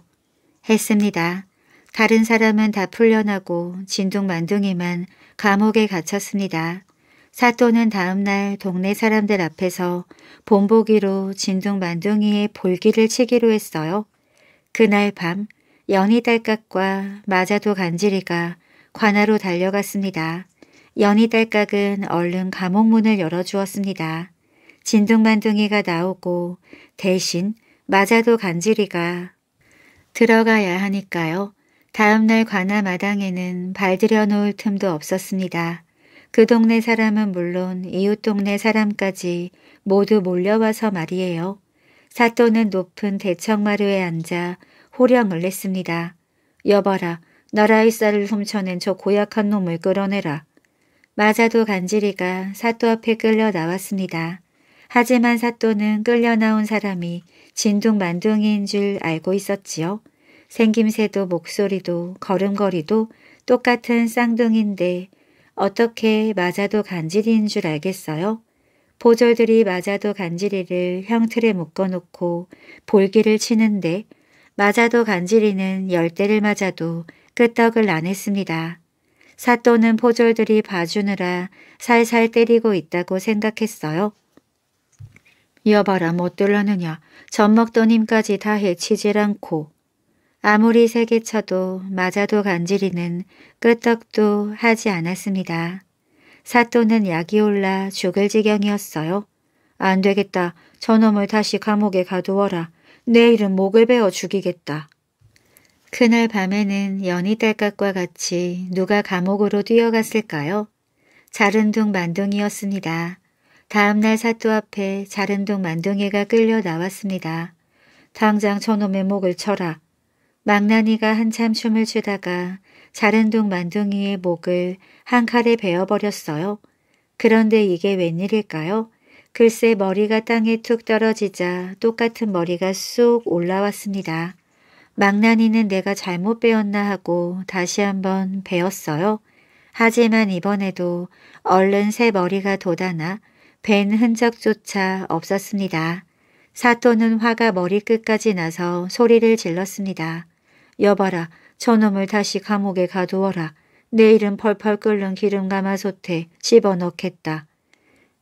했습니다. 다른 사람은 다 풀려나고 진둥만둥이만 감옥에 갇혔습니다. 사또는 다음날 동네 사람들 앞에서 본보기로 진둥만둥이의 볼기를 치기로 했어요. 그날 밤 연이딸깍과 맞아도 간지리가 관아로 달려갔습니다. 연이딸깍은 얼른 감옥문을 열어주었습니다. 진둥만둥이가 나오고 대신 맞아도 간지리가 들어가야 하니까요. 다음날 관아 마당에는 발들여 놓을 틈도 없었습니다. 그 동네 사람은 물론 이웃 동네 사람까지 모두 몰려와서 말이에요. 사또는 높은 대청마루에 앉아 호령을 했습니다. 여봐라, 나라의 쌀을 훔쳐낸 저 고약한 놈을 끌어내라. 맞아도 간지리가 사또 앞에 끌려 나왔습니다. 하지만 사또는 끌려 나온 사람이 진둥만둥이인 줄 알고 있었지요. 생김새도 목소리도 걸음걸이도 똑같은 쌍둥이인데 어떻게 맞아도 간지리인 줄 알겠어요? 보졸들이 맞아도 간지리를 형틀에 묶어놓고 볼기를 치는데 맞아도 간지리는 열 대를 맞아도 끄떡을 안 했습니다. 사또는 보졸들이 봐주느라 살살 때리고 있다고 생각했어요. 여봐라 못들라느냐 젖먹던 힘까지 다 해치질 않고. 아무리 세게 쳐도 맞아도 간지리는 끄떡도 하지 않았습니다. 사또는 약이 올라 죽을 지경이었어요. 안 되겠다. 저놈을 다시 감옥에 가두어라. 내일은 목을 베어 죽이겠다. 그날 밤에는 연이딸깍과 같이 누가 감옥으로 뛰어갔을까요? 자른둥만둥이었습니다. 다음날 사또 앞에 자른동 만동이가 끌려 나왔습니다. 당장 저놈의 목을 쳐라. 망나니가 한참 춤을 추다가 자른동 만동이의 목을 한 칼에 베어버렸어요. 그런데 이게 웬일일까요? 글쎄 머리가 땅에 툭 떨어지자 똑같은 머리가 쑥 올라왔습니다. 망나니는 내가 잘못 베었나 하고 다시 한번 베었어요. 하지만 이번에도 얼른 새 머리가 돋아나 벤 흔적조차 없었습니다. 사또는 화가 머리끝까지 나서 소리를 질렀습니다. 여봐라, 저놈을 다시 감옥에 가두어라. 내일은 펄펄 끓는 기름가마솥에 집어넣겠다.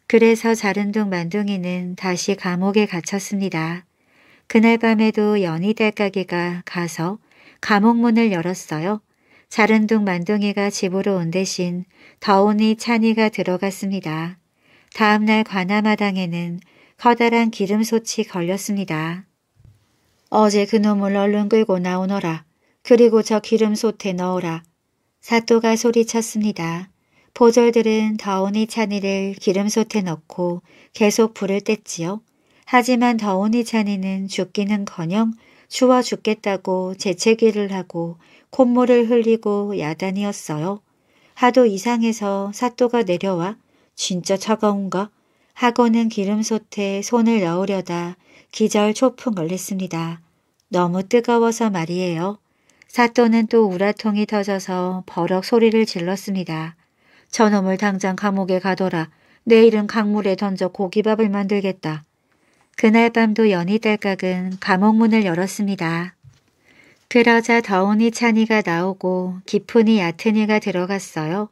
그래서 자른둥 만둥이는 다시 감옥에 갇혔습니다. 그날 밤에도 연희딸깍이가 가서 감옥문을 열었어요. 자른둥 만둥이가 집으로 온 대신 더운이 찬이가 들어갔습니다. 다음날 관아마당에는 커다란 기름솥이 걸렸습니다. 어제 그놈을 얼른 끌고 나오너라. 그리고 저 기름솥에 넣어라. 사또가 소리쳤습니다. 보졸들은 더운이 찬이를 기름솥에 넣고 계속 불을 뗐지요. 하지만 더운이 찬이는 죽기는커녕 추워 죽겠다고 재채기를 하고 콧물을 흘리고 야단이었어요. 하도 이상해서 사또가 내려와 진짜 차가운가 하고는 기름솥에 손을 넣으려다 기절초풍을 냈습니다. 너무 뜨거워서 말이에요. 사또는 또 우라통이 터져서 버럭 소리를 질렀습니다. 저놈을 당장 감옥에 가둬라. 내일은 강물에 던져 고기밥을 만들겠다. 그날 밤도 연희딸깍은 감옥문을 열었습니다. 그러자 더운이 찬이가 나오고 기푼이 얕은이가 들어갔어요.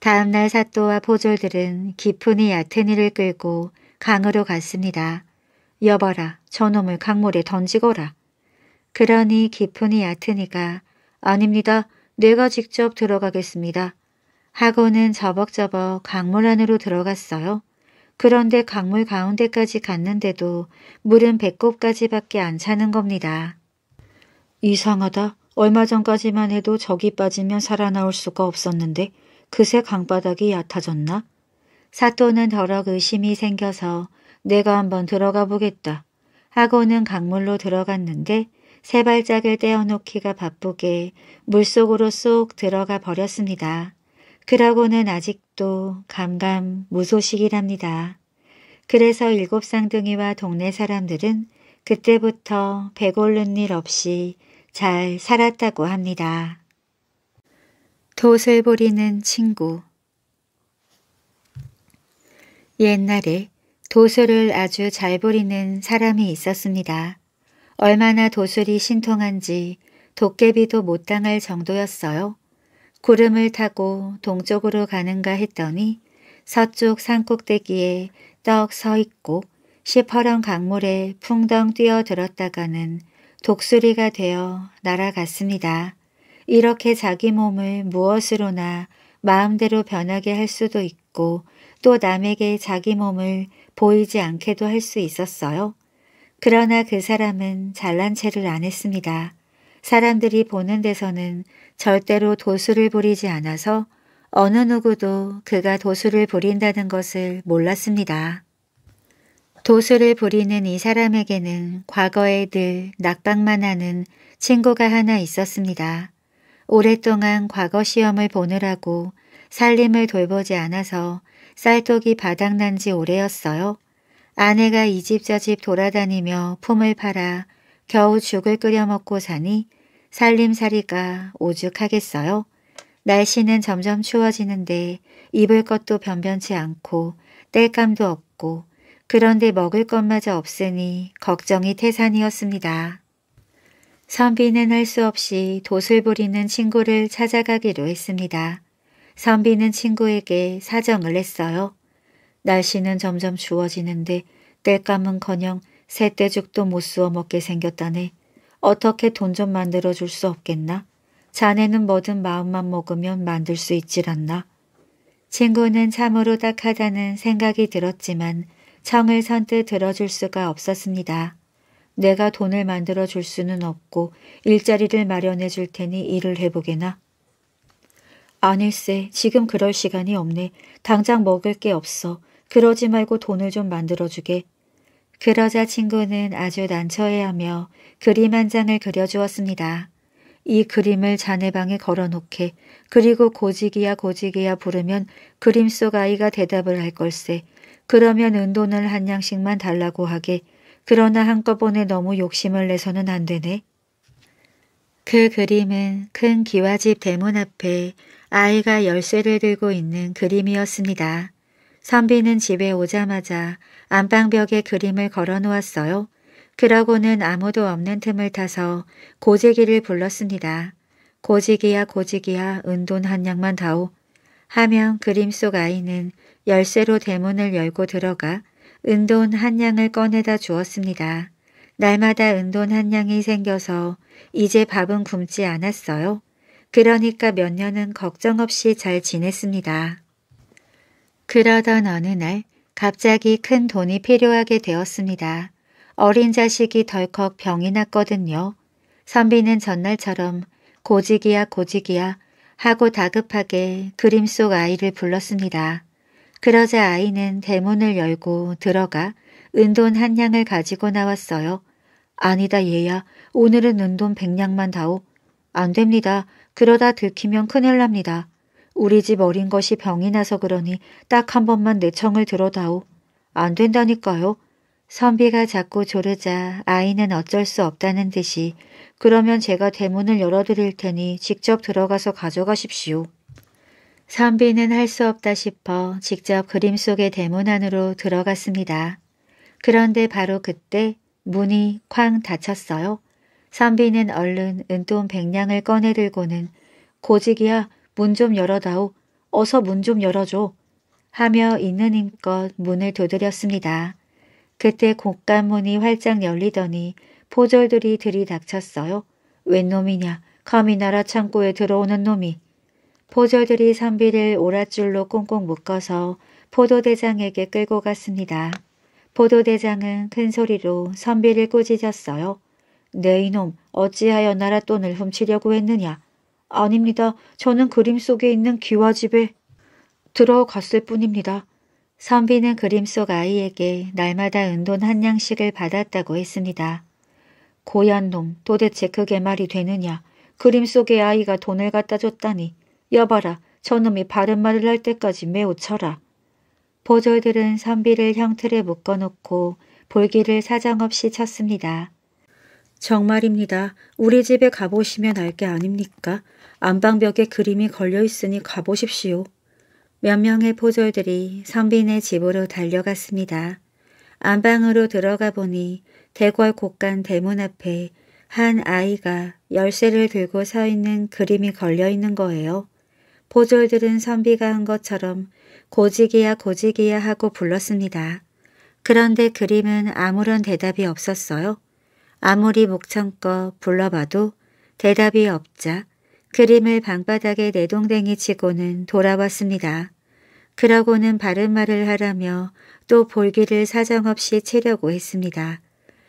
다음날 사또와 보졸들은 기푼이 얕은이를 끌고 강으로 갔습니다. 여봐라, 저놈을 강물에 던지거라. 그러니 기푼이 얕은이가 아닙니다. 내가 직접 들어가겠습니다. 하고는 저벅저벅 강물 안으로 들어갔어요. 그런데 강물 가운데까지 갔는데도 물은 배꼽까지밖에 안 차는 겁니다. 이상하다. 얼마 전까지만 해도 저기 빠지면 살아나올 수가 없었는데 그새 강바닥이 얕아졌나? 사또는 더럭 의심이 생겨서 내가 한번 들어가 보겠다. 하고는 강물로 들어갔는데 세 발짝을 떼어놓기가 바쁘게 물속으로 쏙 들어가 버렸습니다. 그러고는 아직도 감감무소식이랍니다. 그래서 일곱 쌍둥이와 동네 사람들은 그때부터 배고른 일 없이 잘 살았다고 합니다. 돛을 부리는 친구. 옛날에 도술을 아주 잘 부리는 사람이 있었습니다. 얼마나 도술이 신통한지 도깨비도 못 당할 정도였어요. 구름을 타고 동쪽으로 가는가 했더니 서쪽 산꼭대기에 떡 서있고 시퍼런 강물에 풍덩 뛰어들었다가는 독수리가 되어 날아갔습니다. 이렇게 자기 몸을 무엇으로나 마음대로 변하게 할 수도 있고 또 남에게 자기 몸을 보이지 않게도 할 수 있었어요. 그러나 그 사람은 잘난 체를 안 했습니다. 사람들이 보는 데서는 절대로 도술을 부리지 않아서 어느 누구도 그가 도술을 부린다는 것을 몰랐습니다. 도술을 부리는 이 사람에게는 과거에 늘 낙방만 하는 친구가 하나 있었습니다. 오랫동안 과거 시험을 보느라고 살림을 돌보지 않아서 쌀떡이 바닥난 지 오래였어요. 아내가 이 집 저 집 돌아다니며 품을 팔아 겨우 죽을 끓여 먹고 사니 살림살이가 오죽하겠어요. 날씨는 점점 추워지는데 입을 것도 변변치 않고 땔감도 없고 그런데 먹을 것마저 없으니 걱정이 태산이었습니다. 선비는 할 수 없이 돛을 부리는 친구를 찾아가기로 했습니다. 선비는 친구에게 사정을 했어요. 날씨는 점점 추워지는데 땔감은커녕 새떼죽도 못 쑤어 먹게 생겼다네. 어떻게 돈 좀 만들어 줄 수 없겠나? 자네는 뭐든 마음만 먹으면 만들 수 있질 않나? 친구는 참으로 딱하다는 생각이 들었지만 청을 선뜻 들어줄 수가 없었습니다. 내가 돈을 만들어 줄 수는 없고 일자리를 마련해 줄 테니 일을 해보게나. 아닐세, 지금 그럴 시간이 없네. 당장 먹을 게 없어. 그러지 말고 돈을 좀 만들어주게. 그러자 친구는 아주 난처해하며 그림 한 장을 그려주었습니다. 이 그림을 자네 방에 걸어놓게. 그리고 고지기야 고지기야 부르면 그림 속 아이가 대답을 할 걸세. 그러면 은돈을 한 양씩만 달라고 하게. 그러나 한꺼번에 너무 욕심을 내서는 안 되네. 그 그림은 큰 기와집 대문 앞에 아이가 열쇠를 들고 있는 그림이었습니다. 선비는 집에 오자마자 안방벽에 그림을 걸어놓았어요. 그러고는 아무도 없는 틈을 타서 고지기를 불렀습니다. 고지기야 고지기야 은돈 한 양만 다오. 하면 그림 속 아이는 열쇠로 대문을 열고 들어가 은돈 한 양을 꺼내다 주었습니다. 날마다 은돈 한 양이 생겨서 이제 밥은 굶지 않았어요. 그러니까 몇 년은 걱정 없이 잘 지냈습니다. 그러던 어느 날 갑자기 큰 돈이 필요하게 되었습니다. 어린 자식이 덜컥 병이 났거든요. 선비는 전날처럼 고지기야 고지기야 하고 다급하게 그림 속 아이를 불렀습니다. 그러자 아이는 대문을 열고 들어가 은돈 한 양을 가지고 나왔어요. 아니다 얘야, 오늘은 은돈 백 양만 다오. 안 됩니다. 그러다 들키면 큰일 납니다. 우리 집 어린 것이 병이 나서 그러니 딱 한 번만 내 청을 들어다오. 안 된다니까요. 선비가 자꾸 조르자 아이는 어쩔 수 없다는 듯이 그러면 제가 대문을 열어드릴 테니 직접 들어가서 가져가십시오. 선비는 할 수 없다 싶어 직접 그림 속의 대문 안으로 들어갔습니다. 그런데 바로 그때 문이 쾅 닫혔어요. 선비는 얼른 은돈 백냥을 꺼내들고는 고지기야 문 좀 열어다오. 어서 문 좀 열어줘. 하며 있는 힘껏 문을 두드렸습니다. 그때 곳간문이 활짝 열리더니 포졸들이 들이닥쳤어요. 웬 놈이냐. 감히 나라 창고에 들어오는 놈이. 포졸들이 선비를 오랏줄로 꽁꽁 묶어서 포도대장에게 끌고 갔습니다. 포도대장은 큰 소리로 선비를 꾸짖었어요. 네 이놈, 어찌하여 나라 돈을 훔치려고 했느냐. 아닙니다. 저는 그림 속에 있는 기와집에 들어갔을 뿐입니다. 선비는 그림 속 아이에게 날마다 은돈 한 양씩을 받았다고 했습니다. 고얀 놈, 도대체 그게 말이 되느냐. 그림 속의 아이가 돈을 갖다 줬다니. 여봐라, 저놈이 바른 말을 할 때까지 매우 쳐라. 보졸들은 선비를 형틀에 묶어놓고 볼기를 사정없이 쳤습니다. 정말입니다. 우리 집에 가보시면 알 게 아닙니까? 안방벽에 그림이 걸려있으니 가보십시오. 몇 명의 포졸들이 선비네 집으로 달려갔습니다. 안방으로 들어가 보니 대궐 곳간 대문 앞에 한 아이가 열쇠를 들고 서 있는 그림이 걸려있는 거예요. 포졸들은 선비가 한 것처럼 고지기야 고지기야 하고 불렀습니다. 그런데 그림은 아무런 대답이 없었어요. 아무리 목청껏 불러봐도 대답이 없자 그림을 방바닥에 내동댕이 치고는 돌아왔습니다. 그러고는 바른 말을 하라며 또 볼기를 사정없이 치려고 했습니다.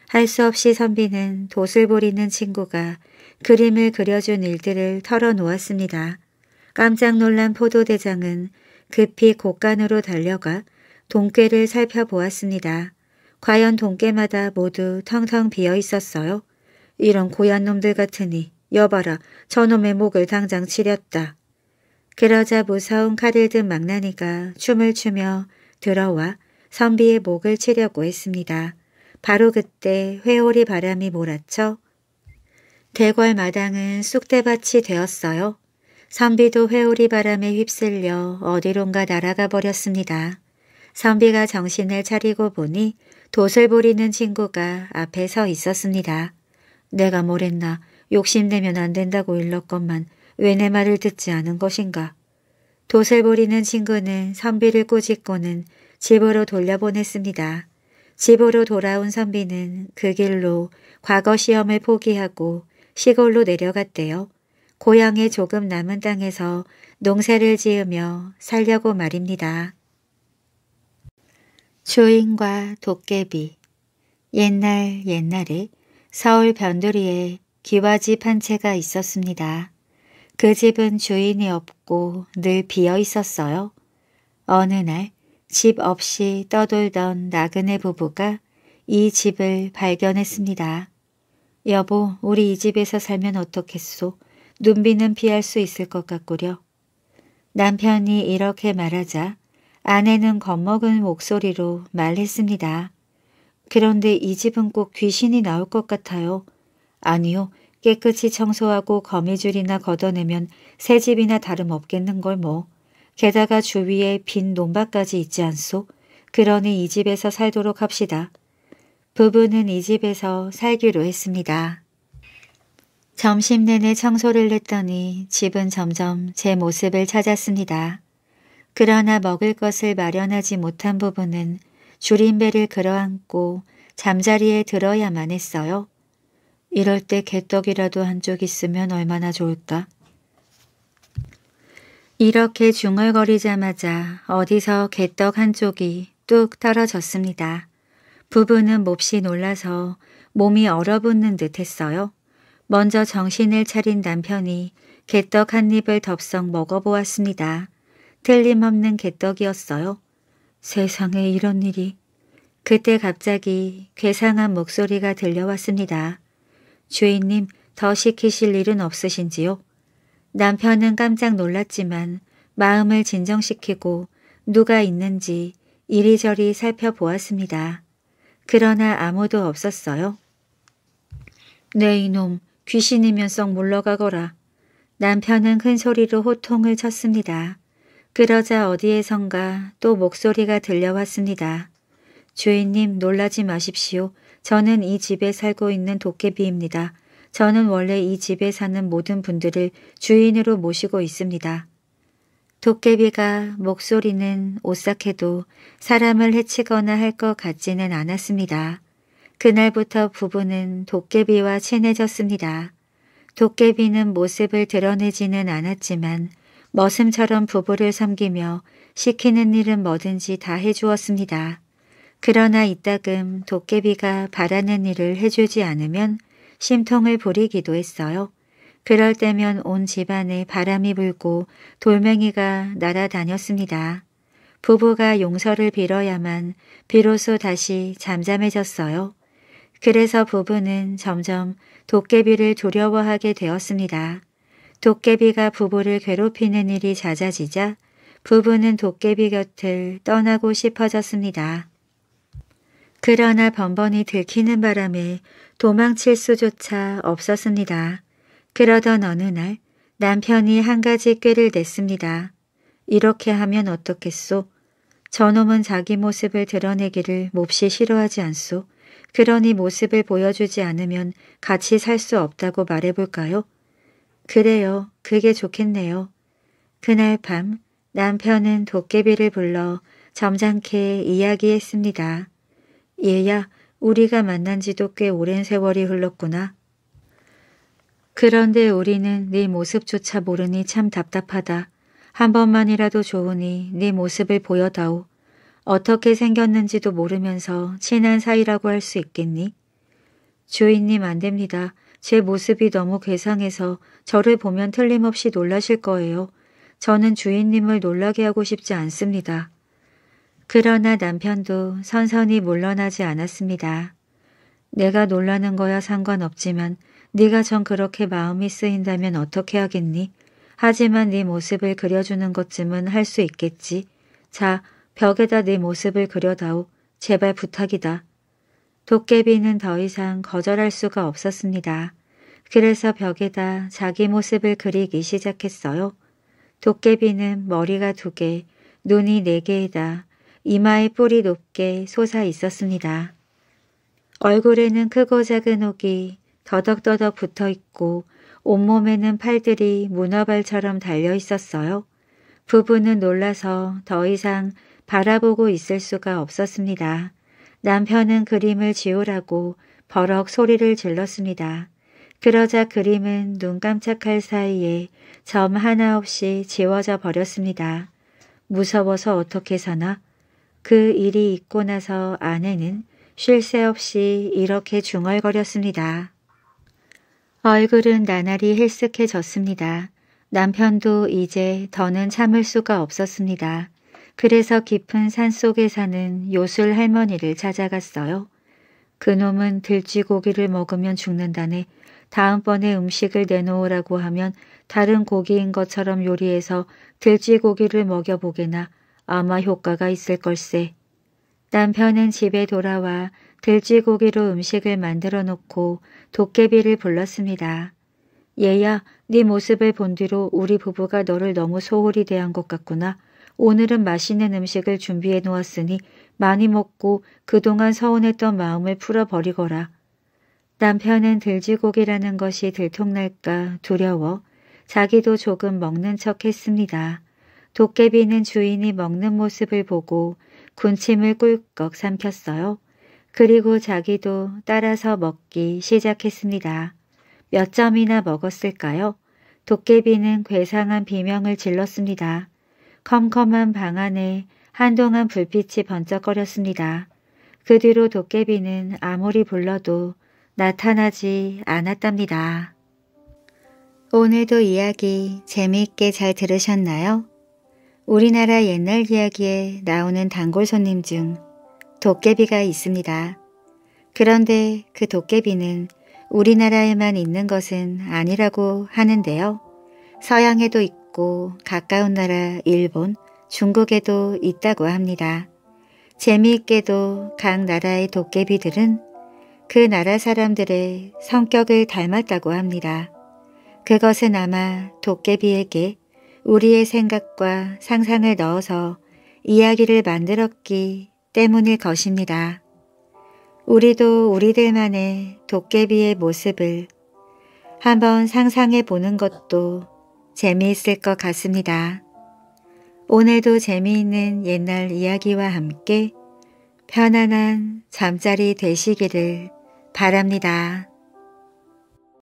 할 수 없이 선비는 돛을 부리는 친구가 그림을 그려준 일들을 털어놓았습니다. 깜짝 놀란 포도대장은 급히 곳간으로 달려가 동깨를 살펴보았습니다. 과연 동깨마다 모두 텅텅 비어 있었어요. 이런 고얀 놈들 같으니 여봐라, 저놈의 목을 당장 치렸다. 그러자 무서운 칼을 든 망나니가 춤을 추며 들어와 선비의 목을 치려고 했습니다. 바로 그때 회오리 바람이 몰아쳐 대궐 마당은 쑥대밭이 되었어요. 선비도 회오리 바람에 휩쓸려 어디론가 날아가 버렸습니다. 선비가 정신을 차리고 보니 돛을 부리는 친구가 앞에 서 있었습니다. 내가 뭘 했나. 욕심내면 안 된다고 일렀건만 왜 내 말을 듣지 않은 것인가. 돛을 부리는 친구는 선비를 꾸짖고는 집으로 돌려보냈습니다. 집으로 돌아온 선비는 그 길로 과거 시험을 포기하고 시골로 내려갔대요. 고향에 조금 남은 땅에서 농사를 지으며 살려고 말입니다. 주인과 도깨비. 옛날 옛날에 서울 변두리에 기와집 한 채가 있었습니다. 그 집은 주인이 없고 늘 비어 있었어요. 어느 날 집 없이 떠돌던 나그네 부부가 이 집을 발견했습니다. 여보, 우리 이 집에서 살면 어떻겠소? 눈비는 피할 수 있을 것 같구려. 남편이 이렇게 말하자 아내는 겁먹은 목소리로 말했습니다. 그런데 이 집은 꼭 귀신이 나올 것 같아요. 아니요, 깨끗이 청소하고 거미줄이나 걷어내면 새 집이나 다름없겠는걸 뭐. 게다가 주위에 빈 논밭까지 있지 않소? 그러니 이 집에서 살도록 합시다. 부부는 이 집에서 살기로 했습니다. 점심 내내 청소를 했더니 집은 점점 제 모습을 찾았습니다. 그러나 먹을 것을 마련하지 못한 부부는 줄임배를 걸어안고 잠자리에 들어야만 했어요. 이럴 때 개떡이라도 한 쪽 있으면 얼마나 좋을까? 이렇게 중얼거리자마자 어디서 개떡 한 쪽이 뚝 떨어졌습니다. 부부는 몹시 놀라서 몸이 얼어붙는 듯 했어요. 먼저 정신을 차린 남편이 개떡 한 입을 덥석 먹어보았습니다. 틀림없는 개떡이었어요. 세상에 이런 일이. 그때 갑자기 괴상한 목소리가 들려왔습니다. 주인님, 더 시키실 일은 없으신지요? 남편은 깜짝 놀랐지만 마음을 진정시키고 누가 있는지 이리저리 살펴보았습니다. 그러나 아무도 없었어요. 네, 이놈, 귀신이면 썩 물러가거라. 남편은 큰 소리로 호통을 쳤습니다. 그러자 어디에선가 또 목소리가 들려왔습니다. 주인님, 놀라지 마십시오. 저는 이 집에 살고 있는 도깨비입니다. 저는 원래 이 집에 사는 모든 분들을 주인으로 모시고 있습니다. 도깨비가 목소리는 오싹해도 사람을 해치거나 할 것 같지는 않았습니다. 그날부터 부부는 도깨비와 친해졌습니다. 도깨비는 모습을 드러내지는 않았지만 머슴처럼 부부를 섬기며 시키는 일은 뭐든지 다 해주었습니다. 그러나 이따금 도깨비가 바라는 일을 해주지 않으면 심통을 부리기도 했어요. 그럴 때면 온 집안에 바람이 불고 돌멩이가 날아다녔습니다. 부부가 용서를 빌어야만 비로소 다시 잠잠해졌어요. 그래서 부부는 점점 도깨비를 두려워하게 되었습니다. 도깨비가 부부를 괴롭히는 일이 잦아지자 부부는 도깨비 곁을 떠나고 싶어졌습니다. 그러나 번번이 들키는 바람에 도망칠 수조차 없었습니다. 그러던 어느 날 남편이 한 가지 꾀를 냈습니다. 이렇게 하면 어떻겠소? 저놈은 자기 모습을 드러내기를 몹시 싫어하지 않소? 그러니 모습을 보여주지 않으면 같이 살 수 없다고 말해볼까요? 그래요. 그게 좋겠네요. 그날 밤 남편은 도깨비를 불러 점잖게 이야기했습니다. 얘야, 우리가 만난 지도 꽤 오랜 세월이 흘렀구나. 그런데 우리는 네 모습조차 모르니 참 답답하다. 한 번만이라도 좋으니 네 모습을 보여다오. 어떻게 생겼는지도 모르면서 친한 사이라고 할 수 있겠니? 주인님, 안 됩니다. 제 모습이 너무 괴상해서 저를 보면 틀림없이 놀라실 거예요. 저는 주인님을 놀라게 하고 싶지 않습니다. 그러나 남편도 선선히 물러나지 않았습니다. 내가 놀라는 거야 상관없지만 네가 전 그렇게 마음이 쓰인다면 어떻게 하겠니? 하지만 네 모습을 그려주는 것쯤은 할 수 있겠지. 자, 벽에다 네 모습을 그려다오. 제발 부탁이다. 도깨비는 더 이상 거절할 수가 없었습니다. 그래서 벽에다 자기 모습을 그리기 시작했어요. 도깨비는 머리가 두 개, 눈이 네 개에다 이마에 뿔이 높게 솟아 있었습니다. 얼굴에는 크고 작은 혹이 더덕더덕 붙어 있고 온몸에는 팔들이 문어발처럼 달려 있었어요. 부부는 놀라서 더 이상 바라보고 있을 수가 없었습니다. 남편은 그림을 지우라고 버럭 소리를 질렀습니다. 그러자 그림은 눈 깜짝할 사이에 점 하나 없이 지워져 버렸습니다. 무서워서 어떻게 사나? 그 일이 있고 나서 아내는 쉴 새 없이 이렇게 중얼거렸습니다. 얼굴은 나날이 헬쓱해졌습니다. 남편도 이제 더는 참을 수가 없었습니다. 그래서 깊은 산속에 사는 요술 할머니를 찾아갔어요. 그놈은 들쥐고기를 먹으면 죽는다네. 다음번에 음식을 내놓으라고 하면 다른 고기인 것처럼 요리해서 들쥐고기를 먹여보게나 아마 효과가 있을 걸세. 남편은 집에 돌아와 들쥐고기로 음식을 만들어 놓고 도깨비를 불렀습니다. 얘야, 네 모습을 본 뒤로 우리 부부가 너를 너무 소홀히 대한 것 같구나. 오늘은 맛있는 음식을 준비해 놓았으니 많이 먹고 그동안 서운했던 마음을 풀어버리거라. 남편은 들쥐고기라는 것이 들통날까 두려워 자기도 조금 먹는 척 했습니다. 도깨비는 주인이 먹는 모습을 보고 군침을 꿀꺽 삼켰어요. 그리고 자기도 따라서 먹기 시작했습니다. 몇 점이나 먹었을까요? 도깨비는 괴상한 비명을 질렀습니다. 컴컴한 방 안에 한동안 불빛이 번쩍거렸습니다. 그 뒤로 도깨비는 아무리 불러도 나타나지 않았답니다. 오늘도 이야기 재미있게 잘 들으셨나요? 우리나라 옛날 이야기에 나오는 단골 손님 중 도깨비가 있습니다. 그런데 그 도깨비는 우리나라에만 있는 것은 아니라고 하는데요. 서양에도 있고 가까운 나라 일본, 중국에도 있다고 합니다. 재미있게도 각 나라의 도깨비들은 그 나라 사람들의 성격을 닮았다고 합니다. 그것은 아마 도깨비에게 우리의 생각과 상상을 넣어서 이야기를 만들었기 때문일 것입니다. 우리도 우리들만의 도깨비의 모습을 한번 상상해 보는 것도 재미있을 것 같습니다. 오늘도 재미있는 옛날 이야기와 함께 편안한 잠자리 되시기를 바랍니다.